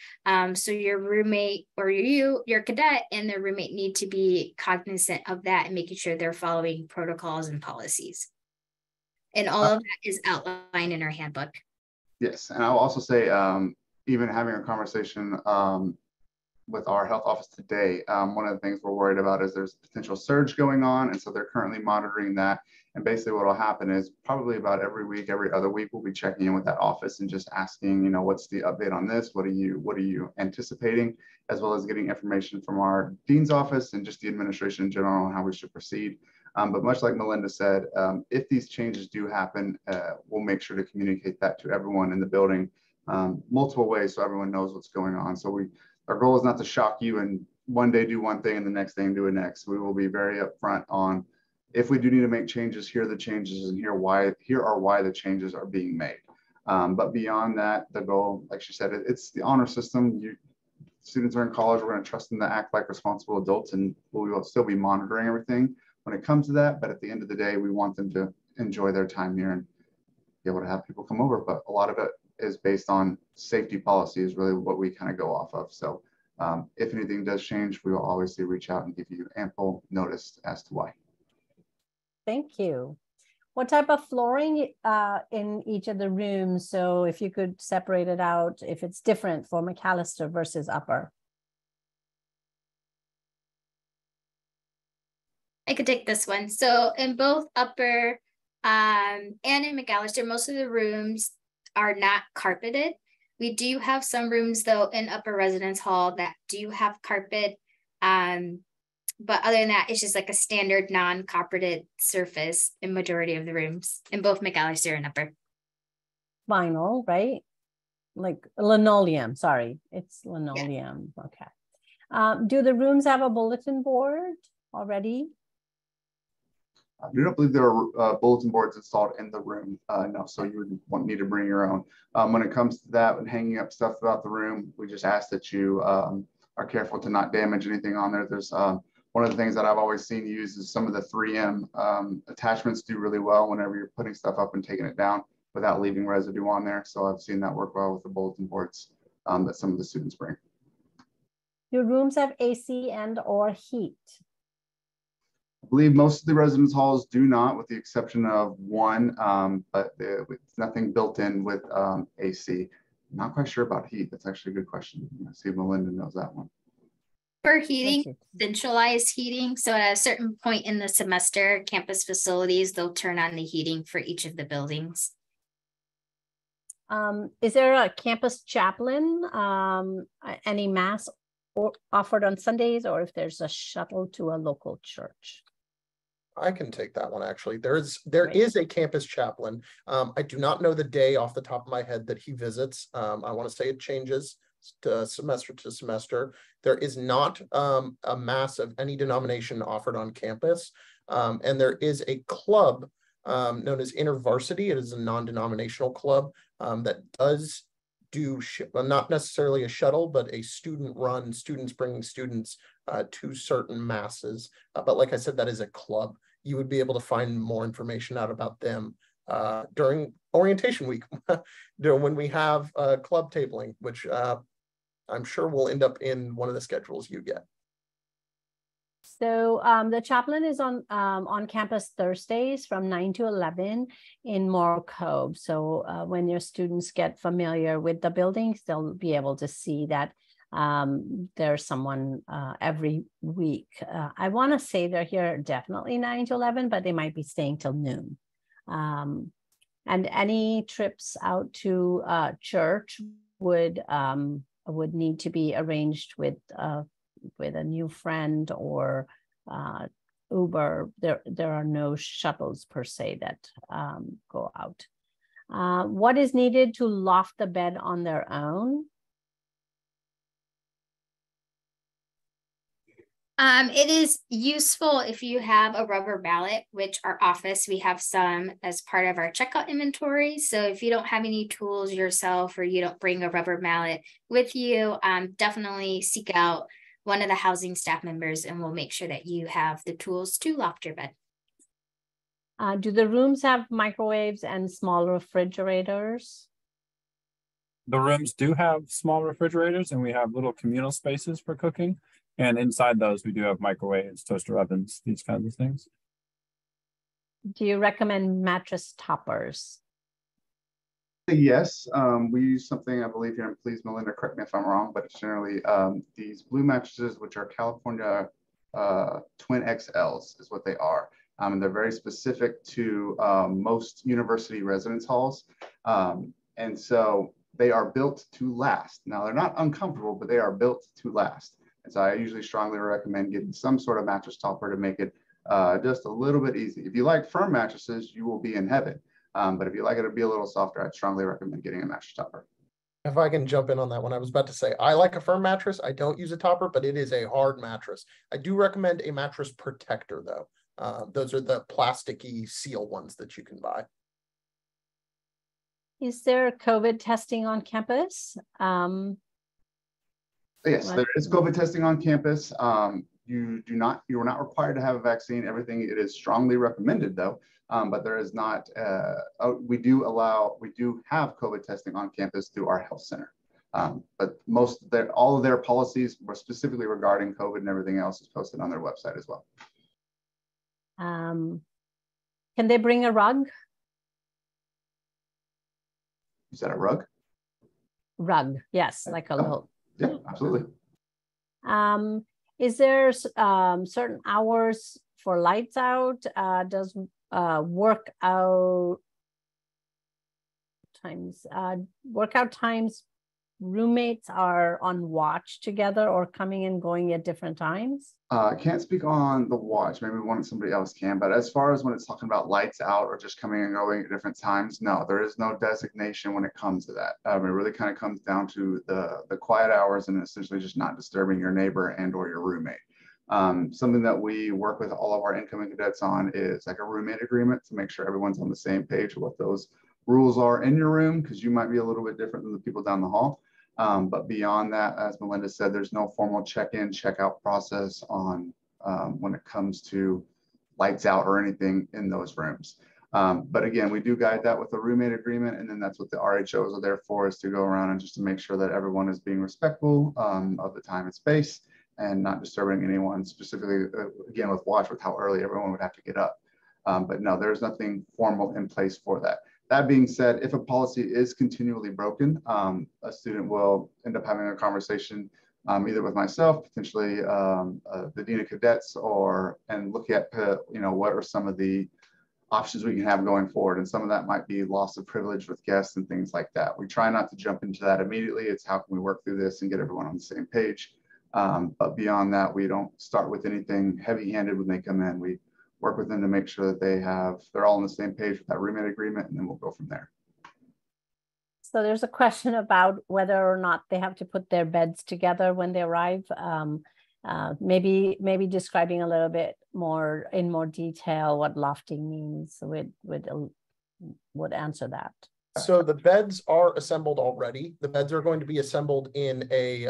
So your roommate, or your cadet and their roommate, need to be cognizant of that and making sure they're following protocols and policies. And all of that is outlined in our handbook. Yes, and I'll also say, even having a conversation with our health office today, one of the things we're worried about is there's a potential surge going on, and so they're currently monitoring that. And basically what will happen is probably about every week, every other week, we'll be checking in with that office and just asking, you know, what's the update on this? What are you anticipating? As well as getting information from our dean's office and just the administration in general on how we should proceed. But much like Melinda said, if these changes do happen, we'll make sure to communicate that to everyone in the building multiple ways so everyone knows what's going on. So our goal is not to shock you and one day do one thing and the next thing do it next. We will be very upfront on if we do need to make changes, here are the changes and here are why the changes are being made. But beyond that, the goal, like she said, it's the honor system. Students are in college, we're going to trust them to act like responsible adults, and we will still be monitoring everything when it comes to that. But at the end of the day, we want them to enjoy their time here and be able to have people come over. But a lot of it is based on safety policy is really what we kind of go off of. So if anything does change, we will obviously reach out and give you ample notice as to why. Thank you. What type of flooring in each of the rooms? So if you could separate it out, if it's different for McAllister versus Upper. I could take this one. So in both Upper and in McAllister, most of the rooms are not carpeted. We do have some rooms though in Upper Residence Hall that do have carpet. But other than that, it's just like a standard non-carpeted surface in majority of the rooms in both McAllister and Upper. Vinyl, right? Like linoleum, sorry. It's linoleum, yeah. Okay. Do the rooms have a bulletin board already? I don't believe there are bulletin boards installed in the room, no, so you would need to bring your own. When it comes to that and hanging up stuff throughout the room, we just ask that you are careful to not damage anything on there. There's one of the things that I've always seen used is some of the 3M attachments do really well whenever you're putting stuff up and taking it down without leaving residue on there. So I've seen that work well with the bulletin boards that some of the students bring. Do rooms have AC and or heat? I believe most of the residence halls do not, with the exception of one, but it's nothing built in with AC. Not quite sure about heat. That's actually a good question. I see Melinda knows that one. For heating, centralized heating. So at a certain point in the semester, campus facilities, they'll turn on the heating for each of the buildings. Is there a campus chaplain, any mass offered on Sundays, or if there's a shuttle to a local church? I can take that one, actually. There is a campus chaplain. I do not know the day off the top of my head that he visits. I want to say it changes semester to semester. There is not a mass of any denomination offered on campus. And there is a club known as InterVarsity. It is a non-denominational club that does do, not necessarily a shuttle, but a student run, students bringing students to certain masses. But like I said, that is a club. You would be able to find more information out about them during orientation week, when we have club tabling, which I'm sure will end up in one of the schedules you get. So the chaplain is on campus Thursdays from 9 to 11 in Morro Cove. So when your students get familiar with the buildings, they'll be able to see that there's someone every week. I want to say they're here definitely 9 to 11, but they might be staying till noon. And any trips out to church would need to be arranged with a new friend or Uber. There are no shuttles per se that go out. What is needed to loft the bed on their own? It is useful if you have a rubber mallet, which our office, we have some as part of our checkout inventory. So if you don't have any tools yourself or you don't bring a rubber mallet with you, definitely seek out one of the housing staff members and we'll make sure that you have the tools to loft your bed. Do the rooms have microwaves and small refrigerators? The rooms do have small refrigerators, and we have little communal spaces for cooking. And inside those, we do have microwaves, toaster ovens, these kinds of things. Do you recommend mattress toppers? Yes, we use something, I believe here, and please, Melinda, correct me if I'm wrong, but it's generally these blue mattresses, which are California Twin XLs is what they are. And they're very specific to most university residence halls. And so they are built to last. Now, they're not uncomfortable, but they are built to last. And so I usually strongly recommend getting some sort of mattress topper to make it just a little bit easy. If you like firm mattresses, you will be in heaven. But if you like it to be a little softer, I'd strongly recommend getting a mattress topper. If I can jump in on that one, I was about to say, I like a firm mattress. I don't use a topper, but it is a hard mattress. I do recommend a mattress protector though. Those are the plasticky seal ones that you can buy. Is there COVID testing on campus? Yes, there is COVID testing on campus. You are not required to have a vaccine. It is strongly recommended though, but there is not, we do have COVID testing on campus through our health center. But all of their policies were specifically regarding COVID, and everything else is posted on their website as well. Can they bring a rug? You said a rug? Rug, yes, like a little. Yeah, absolutely. Is there certain hours for lights out? Does workout times roommates are on watch together or coming and going at different times? I can't speak on the watch. Maybe somebody else can, but as far as when it's talking about lights out or just coming and going at different times, no, there is no designation when it comes to that. It really kind of comes down to the quiet hours and essentially just not disturbing your neighbor and or your roommate. Something that we work with all of our incoming cadets on is like a roommate agreement to make sure everyone's on the same page with what those rules are in your room, because you might be a little bit different than the people down the hall. But beyond that, as Melinda said, there's no formal check-in, check-out process on when it comes to lights out or anything in those rooms. But again, we do guide that with a roommate agreement, and then that's what the RHOs are there for, is to go around and just to make sure that everyone is being respectful of the time and space and not disturbing anyone, specifically, again, with watch, with how early everyone would have to get up. But no, there's nothing formal in place for that. That being said, if a policy is continually broken, a student will end up having a conversation either with myself, potentially the Dean of Cadets, and look at what are some of the options we can have going forward. And some of that might be loss of privilege with guests and things like that. We try not to jump into that immediately. It's how can we work through this and get everyone on the same page. But beyond that, we don't start with anything heavy-handed when they come in. We work with them to make sure that they're all on the same page with that roommate agreement, and then we'll go from there. So there's a question about whether or not they have to put their beds together when they arrive. Maybe describing a little bit more in more detail what lofting means would answer that. So the beds are assembled already. The beds are going to be assembled in a,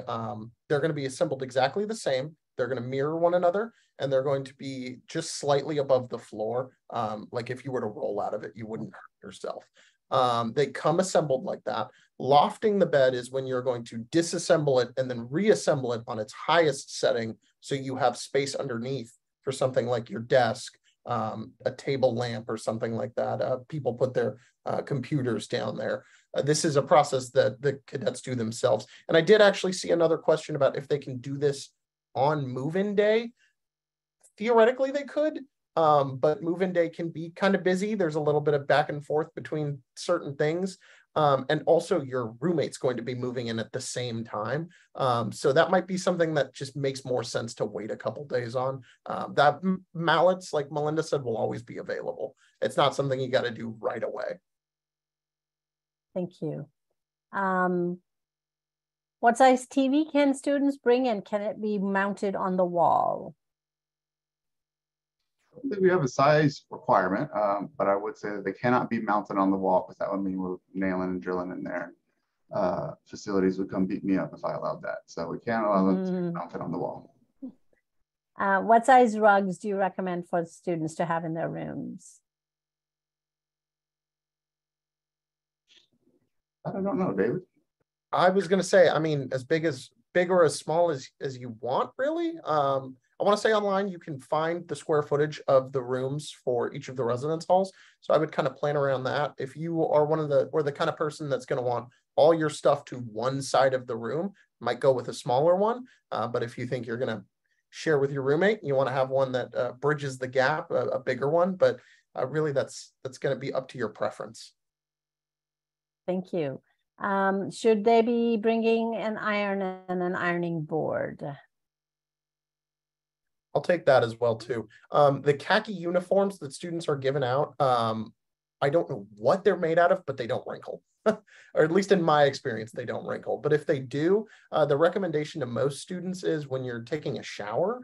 they're going to be assembled exactly the same. They're going to mirror one another, and they're going to be just slightly above the floor. Like if you were to roll out of it, you wouldn't hurt yourself. They come assembled like that. Lofting the bed is when you're going to disassemble it and then reassemble it on its highest setting, so you have space underneath for something like your desk, a table lamp or something like that. People put their computers down there. This is a process that the cadets do themselves. And I did actually see another question about if they can do this on move-in day. Theoretically, they could, but move-in day can be kind of busy. There's a little bit of back and forth between certain things. And also your roommate's going to be moving in at the same time. So that might be something that just makes more sense to wait a couple days on. That mallets, like Melinda said, will always be available. It's not something you got to do right away. Thank you. What size TV can students bring, and can it be mounted on the wall? I don't think we have a size requirement, but I would say that they cannot be mounted on the wall, because that would mean we're nailing and drilling in there. Facilities would come beat me up if I allowed that. So we can't allow them to be mounted on the wall. What size rugs do you recommend for students to have in their rooms? I don't know, David. I was going to say, I mean, big or as small as you want, really. I want to say online, you can find the square footage of the rooms for each of the residence halls. So I would kind of plan around that. If you are the kind of person that's going to want all your stuff to one side of the room, might go with a smaller one. But if you think you're going to share with your roommate, you want to have one that bridges the gap, a bigger one. But really, that's going to be up to your preference. Thank you. Should they be bringing an iron and an ironing board? I'll take that as well too. The khaki uniforms that students are given out I don't know what they're made out of, but they don't wrinkle. Or at least in my experience, they don't wrinkle. But if they do, the recommendation to most students is when you're taking a shower,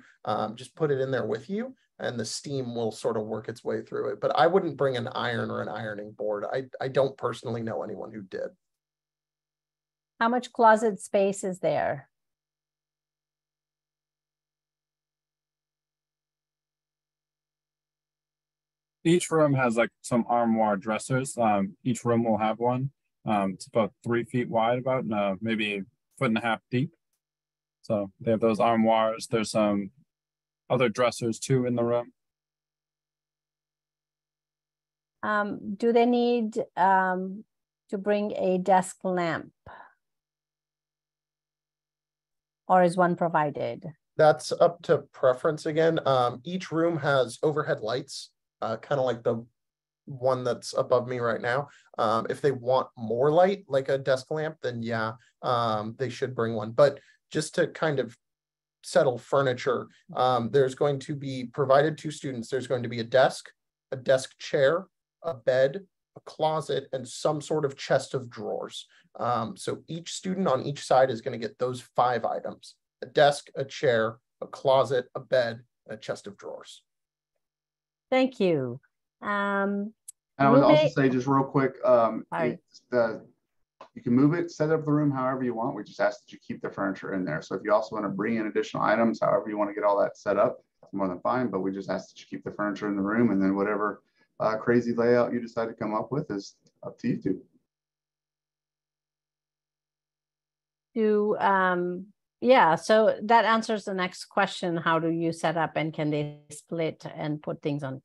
just put it in there with you and the steam will sort of work its way through it. But I wouldn't bring an iron or an ironing board. I don't personally know anyone who did. How much closet space is there? Each room has like some armoire dressers. Each room will have one. It's about 3 feet wide, about maybe 1.5 feet deep. So they have those armoires. There's some other dressers too in the room. Do they need to bring a desk lamp? Or is one provided? That's up to preference again. Each room has overhead lights. Kind of like the one that's above me right now. If they want more light, like a desk lamp, then yeah, they should bring one. But just to kind of settle furniture, there's going to be provided to students, there's going to be a desk chair, a bed, a closet, and some sort of chest of drawers. So each student on each side is going to get those 5 items: a desk, a chair, a closet, a bed, a chest of drawers. Thank you. I would also say just real quick, you can move it, set up the room however you want. We just ask that you keep the furniture in there. So if you also want to bring in additional items, however you want to get all that set up, that's more than fine. But we just ask that you keep the furniture in the room, and then whatever crazy layout you decide to come up with is up to you two. Yeah, so that answers the next question. How do you set up, and can they split and put things on?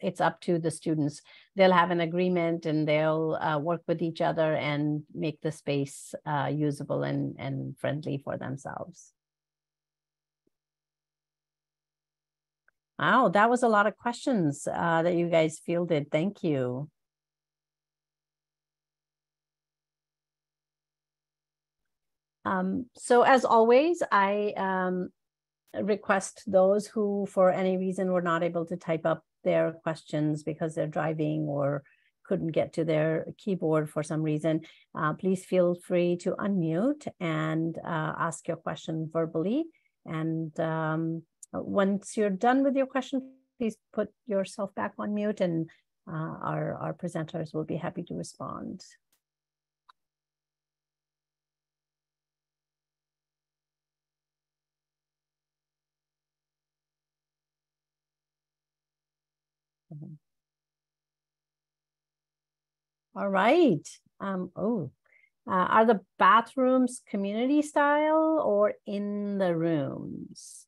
It's up to the students. They'll have an agreement and they'll work with each other and make the space usable and friendly for themselves. Wow, that was a lot of questions that you guys fielded. Thank you. So as always, I request those who, for any reason, were not able to type up their questions because they're driving or couldn't get to their keyboard for some reason, please feel free to unmute and ask your question verbally. And once you're done with your question, please put yourself back on mute, and our presenters will be happy to respond. All right. Are the bathrooms community style or in the rooms?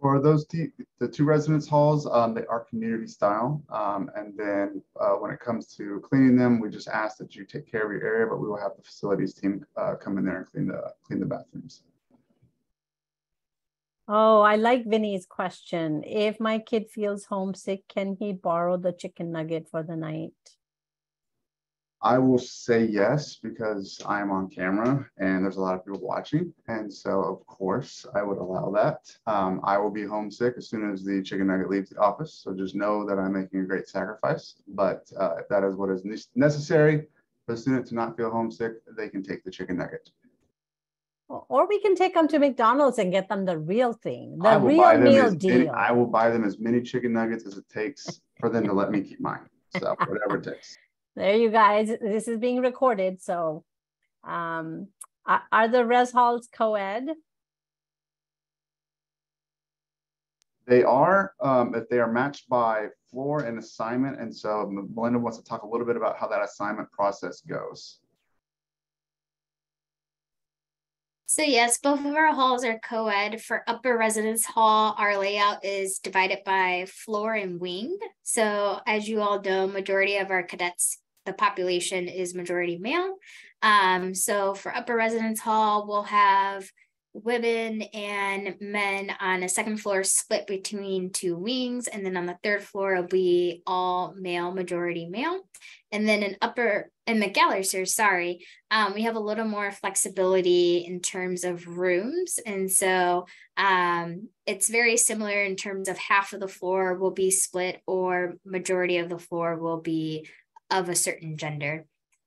For those the 2 residence halls, they are community style. And then when it comes to cleaning them, we just ask that you take care of your area, but we will have the facilities team come in there and clean the bathrooms. Oh, I like Vinny's question. If my kid feels homesick, can he borrow the chicken nugget for the night? I will say yes, because I'm on camera and there's a lot of people watching. And so, of course, I would allow that. I will be homesick as soon as the chicken nugget leaves the office. So just know that I'm making a great sacrifice. But if that is what is necessary for a student to not feel homesick, they can take the chicken nugget. Or we can take them to McDonald's and get them the real thing, the real meal deal. I will buy them as many chicken nuggets as it takes for them to let me keep mine. So whatever it takes. There you guys. This is being recorded. So are the res halls co-ed? They are, if they are matched by floor and assignment. And so Melinda wants to talk a little bit about how that assignment process goes. So yes, both of our halls are co-ed. For upper residence hall, our layout is divided by floor and wing. So as you all know, majority of our cadets, the population is majority male. So for upper residence hall, we'll have women and men on a second floor split between two wings. And then on the third floor will be all male, majority male. And then in the gallery series, we have a little more flexibility in terms of rooms. And so it's very similar in terms of half of the floor will be split or majority of the floor will be of a certain gender.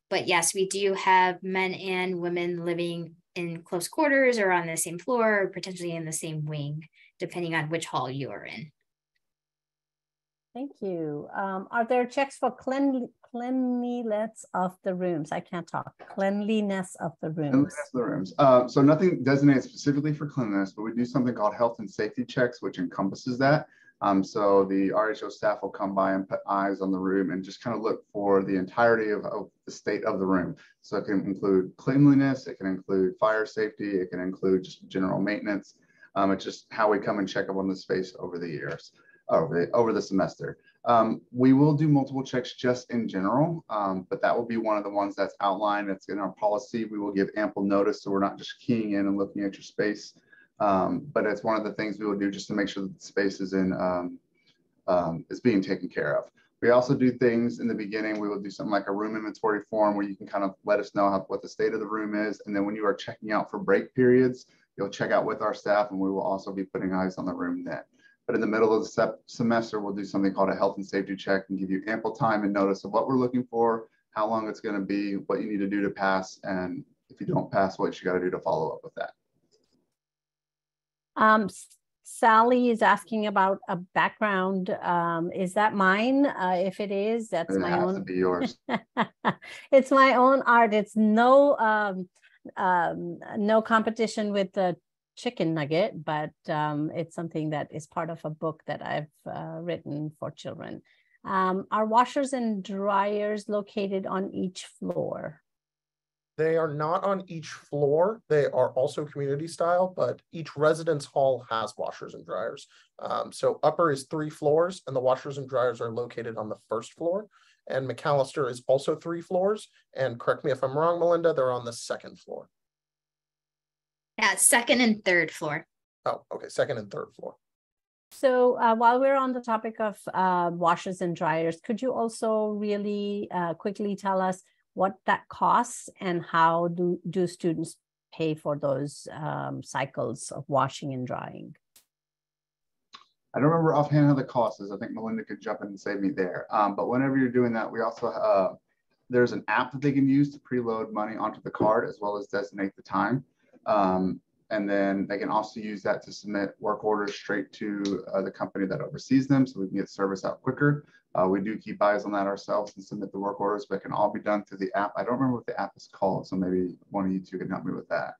But yes, we do have men and women living in close quarters or on the same floor or potentially in the same wing, depending on which hall you are in. Thank you. Are there checks for cleanliness of the rooms? I can't talk. Cleanliness of the rooms. Cleanliness of the rooms. So nothing designated specifically for cleanliness, but we do something called health and safety checks, which encompasses that. So the RHO staff will come by and put eyes on the room and just kind of look for the entirety of the state of the room. So it can include cleanliness, it can include fire safety, it can include just general maintenance. It's just how we come and check up on the space over the years, over the semester. We will do multiple checks just in general, but that will be one of the ones that's outlined. It's in our policy. We will give ample notice, so we're not just keying in and looking at your space. But it's one of the things we will do just to make sure that the space is in is being taken care of. We also do things in the beginning. We will do something like a room inventory form where you can kind of let us know what the state of the room is. And then when you are checking out for break periods, you'll check out with our staff and we will also be putting eyes on the room then. But in the middle of the semester, we'll do something called a health and safety check and give you ample time and notice of what we're looking for, how long it's going to be, what you need to do to pass, and if you don't pass, what you got to do to follow up with that. Sally is asking about a background. Is that mine? If it is, that's my own. It has to be yours. It's my own art. It's no competition with the chicken nugget, but it's something that is part of a book that I've written for children. Are washers and dryers located on each floor? They are not on each floor. They are also community style, but each residence hall has washers and dryers. So upper is 3 floors and the washers and dryers are located on the first floor. And McAllister is also 3 floors. And correct me if I'm wrong, Melinda, they're on the second floor. Yeah, second and third floor. Oh, okay, second and third floor. So while we're on the topic of washers and dryers, could you also really quickly tell us what that costs and how do students pay for those cycles of washing and drying? I don't remember offhand how the cost is. I think Melinda could jump in and save me there. But whenever you're doing that, we also, there's an app that they can use to preload money onto the card as well as designate the time. And then they can also use that to submit work orders straight to the company that oversees them so we can get service out quicker. We do keep eyes on that ourselves and submit the work orders, but it can all be done through the app. I don't remember what the app is called, so maybe one of you two can help me with that.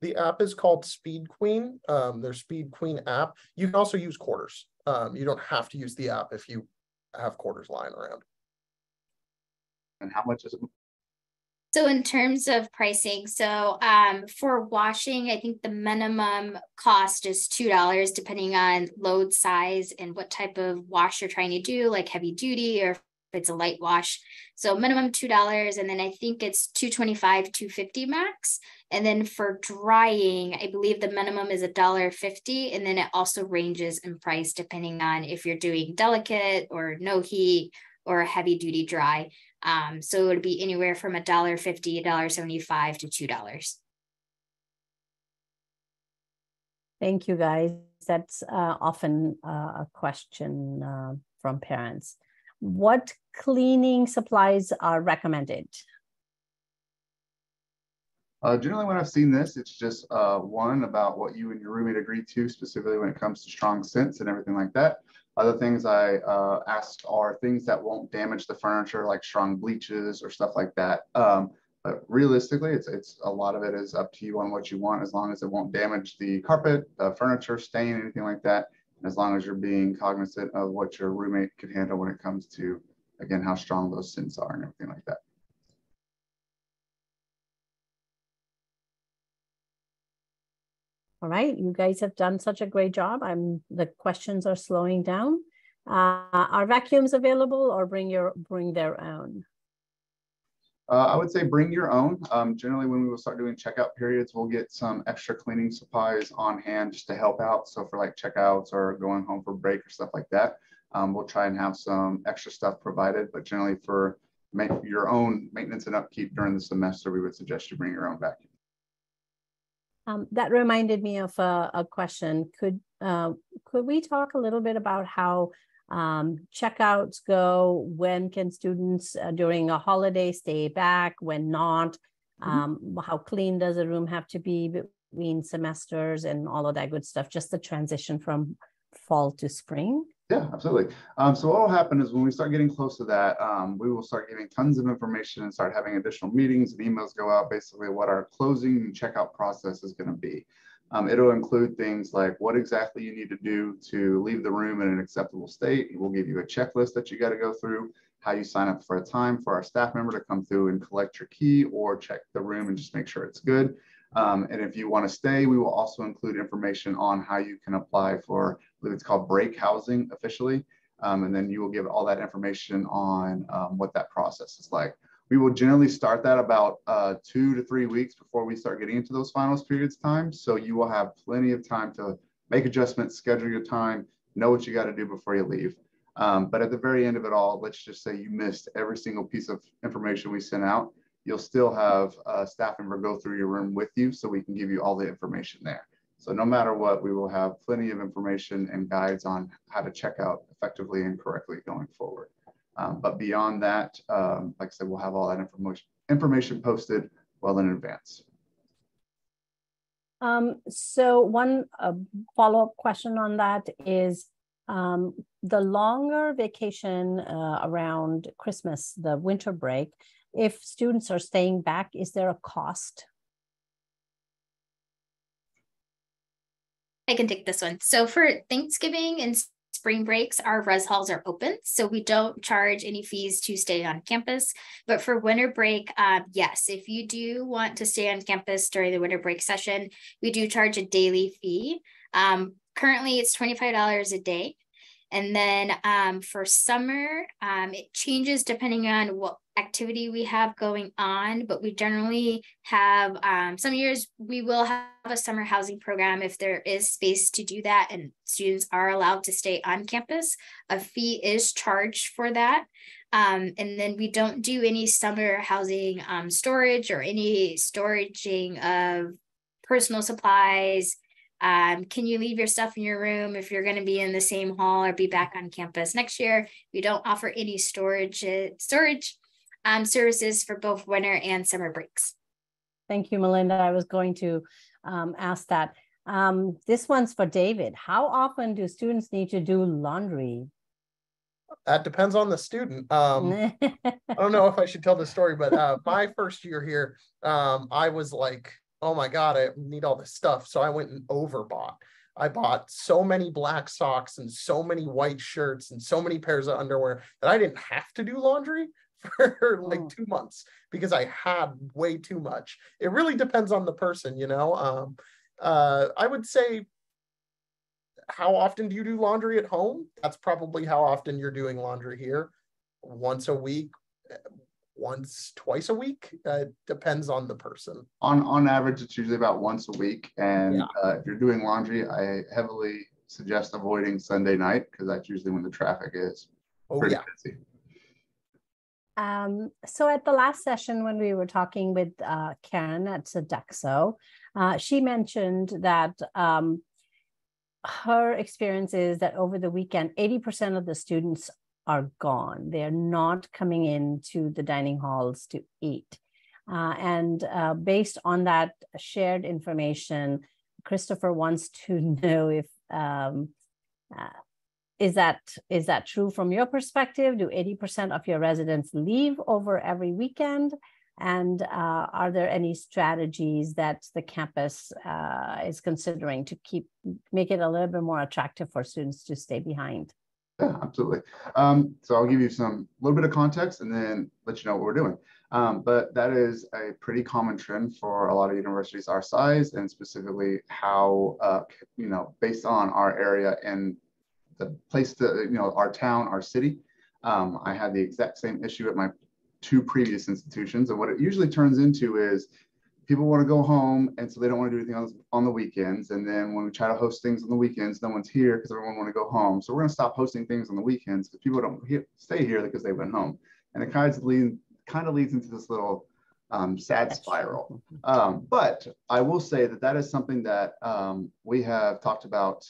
The app is called Speed Queen, their Speed Queen app. You can also use quarters. You don't have to use the app if you have quarters lying around. And how much is it? So in terms of pricing, so for washing, I think the minimum cost is $2, depending on load size and what type of wash you're trying to do, like heavy duty or if it's a light wash. So minimum $2, and then I think it's $2.25, $2.50 max. And then for drying, I believe the minimum is $1.50, and then it also ranges in price depending on if you're doing delicate or no heat or a heavy duty dry. So it would be anywhere from $1.50, $1.75 to $2. Thank you, guys. That's often a question from parents. What cleaning supplies are recommended? Generally, when I've seen this, it's just one about what you and your roommate agree to, specifically when it comes to strong scents and everything like that. Other things I ask are things that won't damage the furniture, like strong bleaches or stuff like that. But realistically, it's a lot of it is up to you on what you want, as long as it won't damage the carpet, the furniture, stain, anything like that. And as long as you're being cognizant of what your roommate can handle when it comes to, again, how strong those scents are and everything like that. All right, you guys have done such a great job. The questions are slowing down. Are vacuums available or bring their own? I would say bring your own. Generally, when we will start doing checkout periods, we'll get some extra cleaning supplies on hand just to help out. So for like checkouts or going home for break or stuff like that, we'll try and have some extra stuff provided. But generally for your own maintenance and upkeep during the semester, we would suggest you bring your own vacuum. That reminded me of a question. Could we talk a little bit about how checkouts go? When can students during a holiday stay back? When not? How clean does a room have to be between semesters and all of that good stuff? Just the transition from fall to spring. Yeah, absolutely. So what will happen is when we start getting close to that, we will start getting tons of information and start having additional meetings and emails go out, basically what our closing and checkout process is going to be. It'll include things like what exactly you need to do to leave the room in an acceptable state. We'll give you a checklist that you got to go through, how you sign up for a time for our staff member to come through and collect your key or check the room and just make sure it's good. And if you want to stay, we will also include information on how you can apply for, I believe it's called break housing officially. And then you will give all that information on what that process is like. We will generally start that about 2 to 3 weeks before we start getting into those finals periods time. So you will have plenty of time to make adjustments, schedule your time, know what you got to do before you leave. But at the very end of it all, let's just say you missed every single piece of information we sent out. You'll still have a staff member go through your room with you so we can give you all the information there. So no matter what, we will have plenty of information and guides on how to check out effectively and correctly going forward. But beyond that, like I said, we'll have all that information posted well in advance. So one follow-up question on that is, the longer vacation around Christmas, the winter break, if students are staying back, is there a cost? I can take this one. So for Thanksgiving and spring breaks, our res halls are open, so we don't charge any fees to stay on campus. But for winter break, yes, if you do want to stay on campus during the winter break session, we do charge a daily fee. Currently, it's $25 a day. And then for summer, it changes depending on what activity we have going on, but we generally have some years we will have a summer housing program if there is space to do that and students are allowed to stay on campus. A fee is charged for that. And then we don't do any summer housing storage or any storaging of personal supplies. Can you leave your stuff in your room if you're going to be in the same hall or be back on campus next year? We don't offer any storage services for both winter and summer breaks. Thank you, Melinda. I was going to ask that. This one's for David. How often do students need to do laundry? That depends on the student. I don't know if I should tell the story, but my first year here, I was like, oh my God, I need all this stuff. So I went and overbought. I bought so many black socks and so many white shirts and so many pairs of underwear that I didn't have to do laundry for like 2 months because I had way too much. It really depends on the person, you know. I would say, how often do you do laundry at home? That's probably how often you're doing laundry here. Once a week, twice a week, depends on the person. On average, it's usually about once a week. And yeah. If you're doing laundry, I heavily suggest avoiding Sunday night because that's usually when the traffic is pretty busy. So at the last session, when we were talking with Karen at Sodexo, she mentioned that her experience is that over the weekend, 80% of the students are gone. They're not coming into the dining halls to eat. And based on that shared information, Christopher wants to know if, is that true from your perspective? Do 80% of your residents leave over every weekend? And are there any strategies that the campus is considering to make it a little bit more attractive for students to stay behind? Yeah, absolutely. So I'll give you a little bit of context and then let you know what we're doing. But that is a pretty common trend for a lot of universities our size, and specifically how, based on our area and the place, our town, our city. I had the exact same issue at my two previous institutions. And what it usually turns into is people want to go home, and so they don't want to do anything else on the weekends. And then when we try to host things on the weekends, no one's here because everyone want to go home. So we're going to stop hosting things on the weekends because people don't stay here because they went home. And it kind of leads into this little sad spiral. But I will say that that is something that we have talked about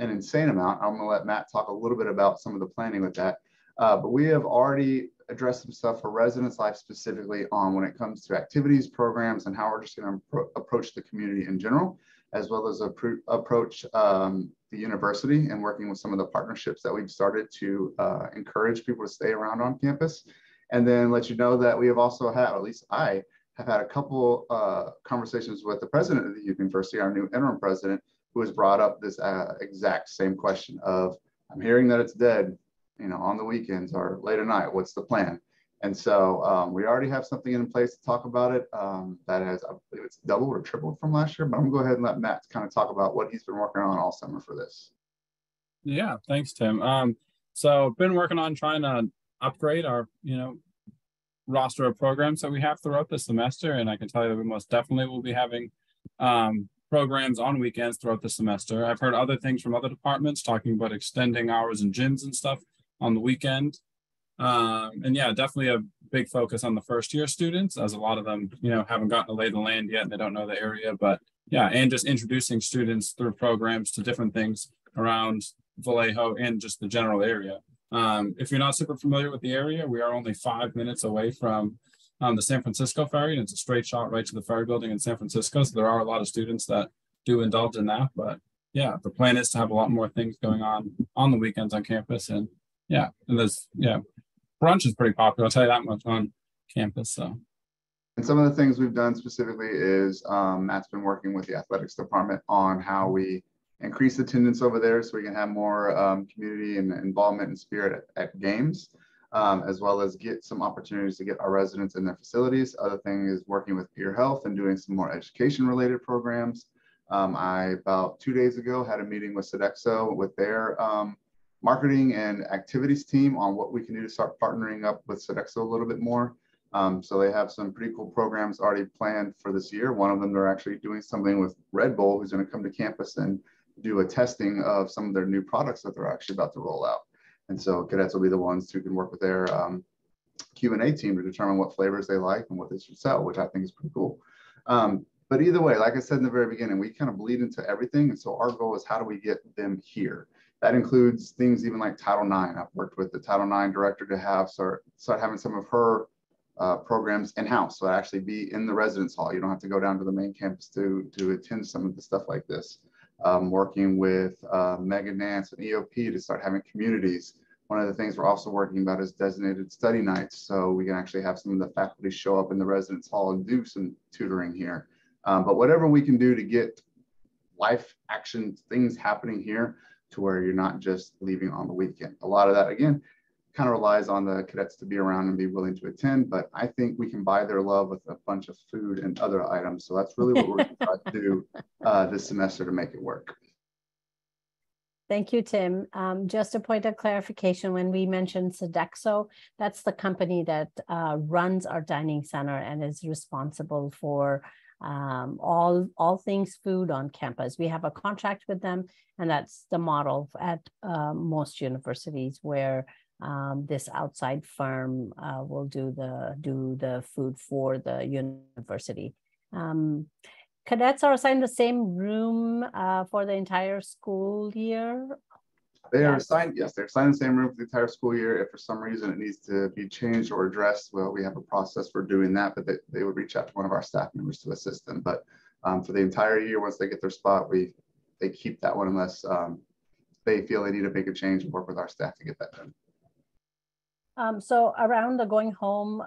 an insane amount. I'm going to let Matt talk a little bit about some of the planning with that. But we have already addressed some stuff for residence life specifically on when it comes to activities, programs, and how we're just going to approach the community in general, as well as approach the university and working with some of the partnerships that we've started to encourage people to stay around on campus. And then let you know that we have also had, at least I have had, a couple conversations with the president of the university, our new interim president, who has brought up this exact same question of, I'm hearing that it's dead, you know, on the weekends or late at night, what's the plan? And so we already have something in place to talk about it that has, I believe it's doubled or tripled from last year, but I'm gonna go ahead and let Matt kind of talk about what he's been working on all summer for this. Yeah, thanks, Tim. So I've been working on trying to upgrade our, roster of programs that we have throughout the semester. And I can tell you that we most definitely will be having programs on weekends throughout the semester. I've heard other things from other departments talking about extending hours in gyms and stuff on the weekend. And yeah, definitely a big focus on the first year students, as a lot of them, haven't gotten to lay the land yet and they don't know the area, but yeah, and just introducing students through programs to different things around Vallejo and just the general area. If you're not super familiar with the area, we are only 5 minutes away from the San Francisco ferry, and it's a straight shot right to the ferry building in San Francisco. So there are a lot of students that do indulge in that, but yeah, the plan is to have a lot more things going on the weekends on campus. And yeah, and there's, yeah, brunch is pretty popular, I'll tell you that much, on campus. So, and some of the things we've done specifically is Matt's been working with the athletics department on how we increase attendance over there so we can have more community and involvement and spirit at games, as well as get some opportunities to get our residents in their facilities. Other thing is working with peer health and doing some more education related programs. I about 2 days ago had a meeting with Sodexo with their marketing and activities team on what we can do to start partnering up with Sodexo a little bit more. So they have some pretty cool programs already planned for this year. One of them, they're actually doing something with Red Bull, who's going to come to campus and do a testing of some of their new products that they're actually about to roll out. And so cadets will be the ones who can work with their Q&A team to determine what flavors they like and what they should sell, which I think is pretty cool. But either way, like I said in the very beginning, we kind of bleed into everything. And so our goal is, how do we get them here? That includes things even like Title IX. I've worked with the Title IX director to have start having some of her programs in-house. So actually be in the residence hall. You don't have to go down to the main campus to attend some of the stuff like this. Working with Megan Nance and EOP to start having communities. One of the things we're also working about is designated study nights. So we can actually have some of the faculty show up in the residence hall and do some tutoring here. But whatever we can do to get life action things happening here, to where you're not just leaving on the weekend. A lot of that, again, kind of relies on the cadets to be around and be willing to attend, but I think we can buy their love with a bunch of food and other items. So that's really what we're going to try to do this semester to make it work. Thank you, Tim. Just a point of clarification, when we mentioned Sodexo, that's the company that runs our dining center and is responsible for all things food on campus. We have a contract with them, and that's the model at most universities where this outside firm will do the food for the university. Cadets are assigned the same room for the entire school year. They are assigned, yes, they're assigned the same room for the entire school year. If for some reason it needs to be changed or addressed, well, we have a process for doing that, but they would reach out to one of our staff members to assist them. But for the entire year, once they get their spot, they keep that one unless they feel they need to make a change and work with our staff to get that done. So around the going home,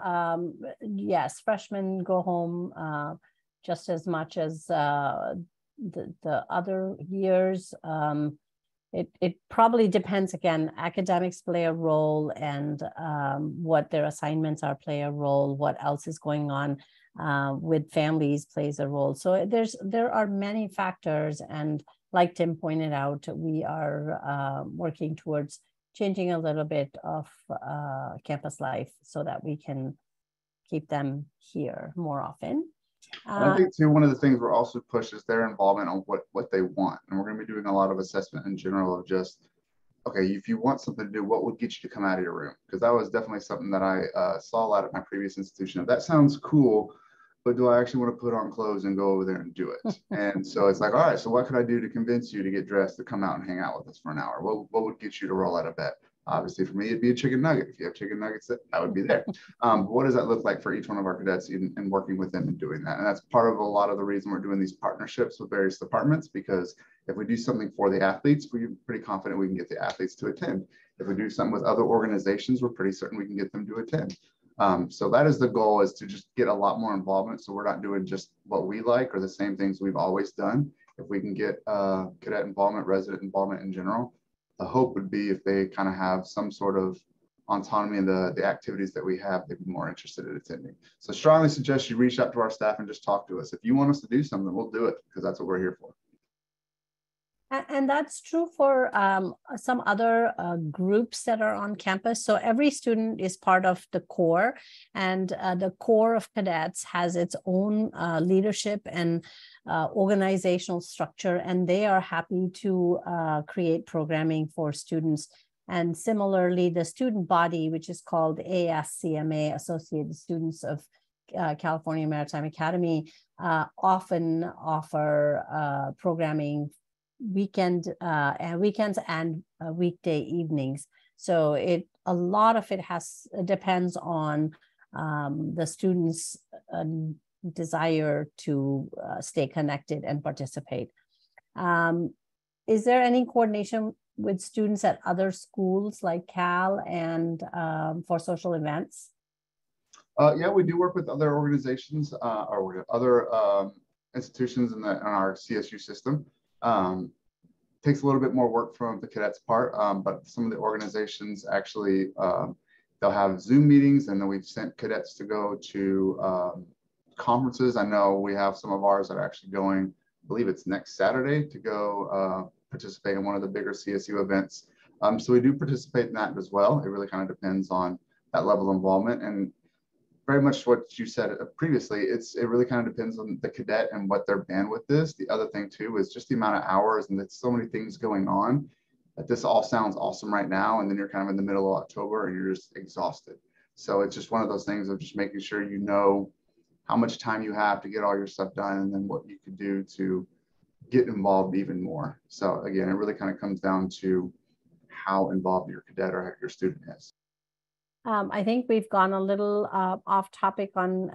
yes, freshmen go home just as much as the other years. It probably depends, again, academics play a role, and what their assignments are play a role, what else is going on with families plays a role. So there are many factors, and like Tim pointed out, we are working towards changing a little bit of campus life so that we can keep them here more often. I think too, one of the things we're also pushing is their involvement on what they want. And we're going to be doing a lot of assessment in general of just, okay, if you want something to do, what would get you to come out of your room? Because that was definitely something that I saw a lot at my previous institution. That sounds cool, but do I actually want to put on clothes and go over there and do it? And so it's like, all right, so what could I do to convince you to get dressed to come out and hang out with us for an hour? What would get you to roll out of bed? Obviously, for me, it'd be a chicken nugget. If you have chicken nuggets, that would be there. What does that look like for each one of our cadets in working with them and doing that? And that's part of a lot of the reason we're doing these partnerships with various departments, because if we do something for the athletes, we're pretty confident we can get the athletes to attend. If we do something with other organizations, we're pretty certain we can get them to attend. So that is the goal, is to just get a lot more involvement. So we're not doing just what we like or the same things we've always done. If we can get cadet involvement, resident involvement in general, the hope would be if they kind of have some sort of autonomy in the activities that we have, they'd be more interested in attending. So strongly suggest you reach out to our staff and just talk to us. If you want us to do something, we'll do it, because that's what we're here for. And that's true for some other groups that are on campus. So every student is part of the Corps, and the Corps of Cadets has its own leadership and organizational structure, and they are happy to create programming for students. And similarly, the student body, which is called ASCMA, Associated Students of California Maritime Academy, often offer programming weekends and weekday evenings. So a lot of it depends on the students' desire to stay connected and participate. Is there any coordination with students at other schools like Cal and for social events? Yeah, we do work with other organizations or other institutions in our CSU system. Takes a little bit more work from the cadets' part, but some of the organizations actually, they'll have Zoom meetings, and then we've sent cadets to go to conferences. I know we have some of ours that are actually going, I believe it's next Saturday, to go participate in one of the bigger CSU events. So we do participate in that as well. It really kind of depends on that level of involvement. And very much what you said previously, it really kind of depends on the cadet and what their bandwidth is. The other thing too is just the amount of hours, and there's so many things going on that this all sounds awesome right now, and then you're kind of in the middle of October and you're just exhausted. So it's just one of those things of just making sure you know how much time you have to get all your stuff done, and then what you could do to get involved even more. So again, it really kind of comes down to how involved your cadet or your student is. I think we've gone a little off topic on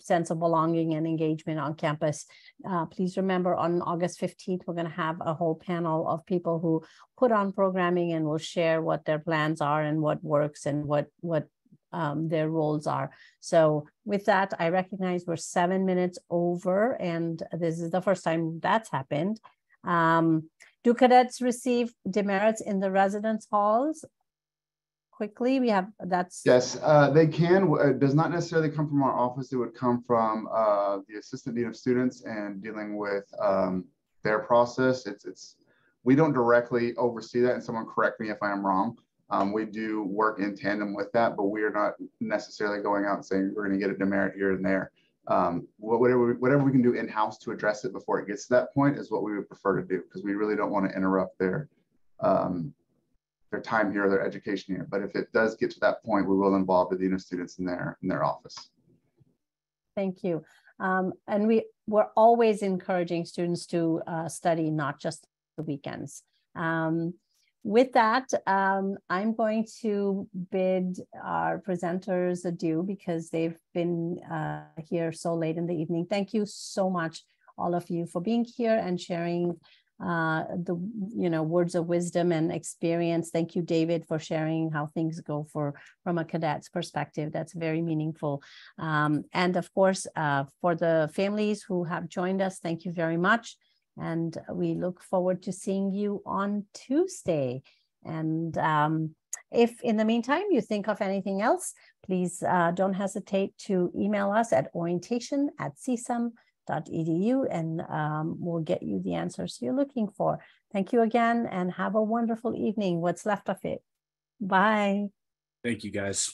sense of belonging and engagement on campus. Please remember, on August 15th, we're going to have a whole panel of people who put on programming and will share what their plans are and what works and what their roles are. So with that, I recognize we're 7 minutes over, and this is the first time that's happened. Do cadets receive demerits in the residence halls? Quickly, we have that's yes, they can. It does not necessarily come from our office. It would come from the assistant dean of students and dealing with their process. We don't directly oversee that, and someone correct me if I am wrong. We do work in tandem with that, but we are not necessarily going out and saying we're going to get a demerit here and there. Whatever we can do in house to address it before it gets to that point is what we would prefer to do, because we really don't want to interrupt their time here, their education here. But if it does get to that point, we will involve the dean of students in their office. Thank you. And we're always encouraging students to study, not just the weekends. With that, I'm going to bid our presenters adieu, because they've been here so late in the evening. Thank you so much, all of you, for being here and sharing the words of wisdom and experience. Thank you, David, for sharing how things go from a cadet's perspective. That's very meaningful. And of course, for the families who have joined us, thank you very much. And we look forward to seeing you on Tuesday. And if in the meantime you think of anything else, please don't hesitate to email us at orientation@csum.edu, and we'll get you the answers you're looking for. Thank you again, and have a wonderful evening, what's left of it. Bye. Thank you guys.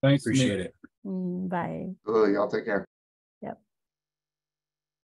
Thanks. Appreciate it. Bye. Y'all take care.